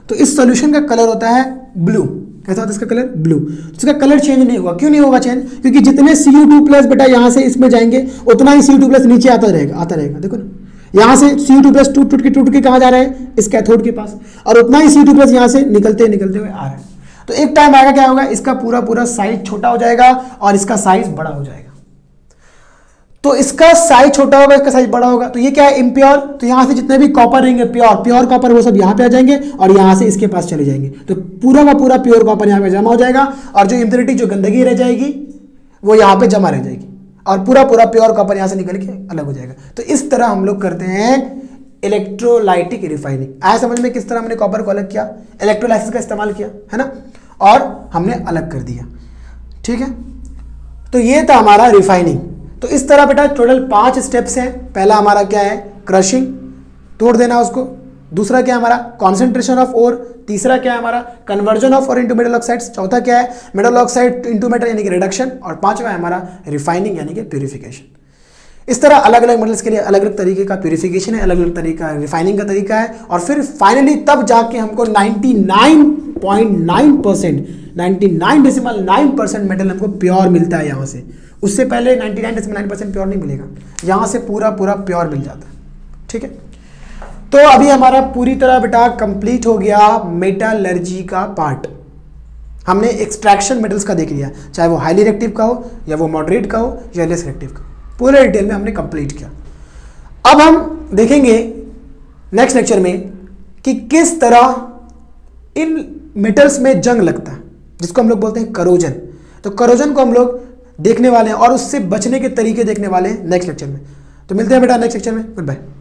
तो इस सॉल्यूशन का कलर होता है ब्लू, कैसा होता है इसका कलर? ब्लू। इसका कलर चेंज नहीं होगा, क्यों नहीं होगा चेंज? क्योंकि जितने Cu2+ बेटा यहाँ से इसमें जाएंगे उतना ही Cu2+ नीचे आता रहेगा, आता रहेगा। देखो ना, यहाँ से Cu2+ टूट टूट के कहाँ जा रहा है, इस कैथोड के पास, और उतना ही Cu2+ यहाँ से निकलते निकलते हुए आ रहा है। तो एक टाइम आएगा क्या होगा, इसका पूरा पूरा साइज छोटा हो जाएगा और इसका साइज बड़ा हो जाएगा। तो इसका साइज छोटा होगा, इसका साइज बड़ा होगा, तो ये क्या है इम्प्योर। तो यहाँ से जितने भी कॉपर रहेंगे प्योर, प्योर कॉपर वो सब यहाँ पे आ जाएंगे और यहाँ से इसके पास चले जाएंगे, तो पूरा का पूरा प्योर कॉपर यहाँ पे जमा हो जाएगा, और जो इंप्योरिटी जो गंदगी रह जाएगी वो यहाँ पे जमा रह जाएगी, और पूरा पूरा प्योर कॉपर यहाँ से निकल के अलग हो जाएगा। तो इस तरह हम लोग करते हैं इलेक्ट्रोलाइटिक रिफाइनिंग। आया समझ में किस तरह हमने कॉपर को अलग किया, इलेक्ट्रोलाइसिस का इस्तेमाल किया, है ना, और हमने अलग कर दिया। ठीक है, तो ये था हमारा रिफाइनिंग। तो इस तरह बेटा टोटल 5 स्टेप्स हैं। पहला हमारा क्या है क्रशिंग, तोड़ देना उसको। दूसरा क्या है हमारा कॉन्सेंट्रेशन ऑफ ओर। तीसरा क्या है हमारा conversion of ore into metal oxides. चौथा क्या है मेटल ऑक्साइड इंटू मेटल यानी कि रिडक्शन। और पांचवा है हमारा रिफाइनिंग यानी कि प्यूरिफिकेशन। इस तरह अलग अलग मेटल्स के लिए अलग अलग तरीके का प्यूरिफिकेशन है, अलग अलग तरीका रिफाइनिंग का तरीका है, और फिर फाइनली तब जाके हमको 99.9% मेटल हमको प्योर मिलता है यहाँ से। उससे पहले 99.9% प्योर नहीं मिलेगा, यहाँ से पूरा पूरा प्योर मिल जाता है। ठीक है, तो अभी हमारा पूरी तरह बेटा कंप्लीट हो गया मेटालर्जी का पार्ट। हमने एक्सट्रैक्शन मेटल्स का देख लिया, चाहे वो हाईली रिएक्टिव का हो या वो मॉडरेट का हो या लेस रिएक्टिव का, पूरे डिटेल में हमने कंप्लीट किया। अब हम देखेंगे नेक्स्ट लेक्चर में कि किस तरह इन मेटल्स में जंग लगता है, जिसको हम लोग बोलते हैं करोजन। तो करोजन को हम लोग देखने वाले हैं और उससे बचने के तरीके देखने वाले हैं नेक्स्ट लेक्चर में। तो मिलते हैं बेटा नेक्स्ट लेक्चर में। Good bye.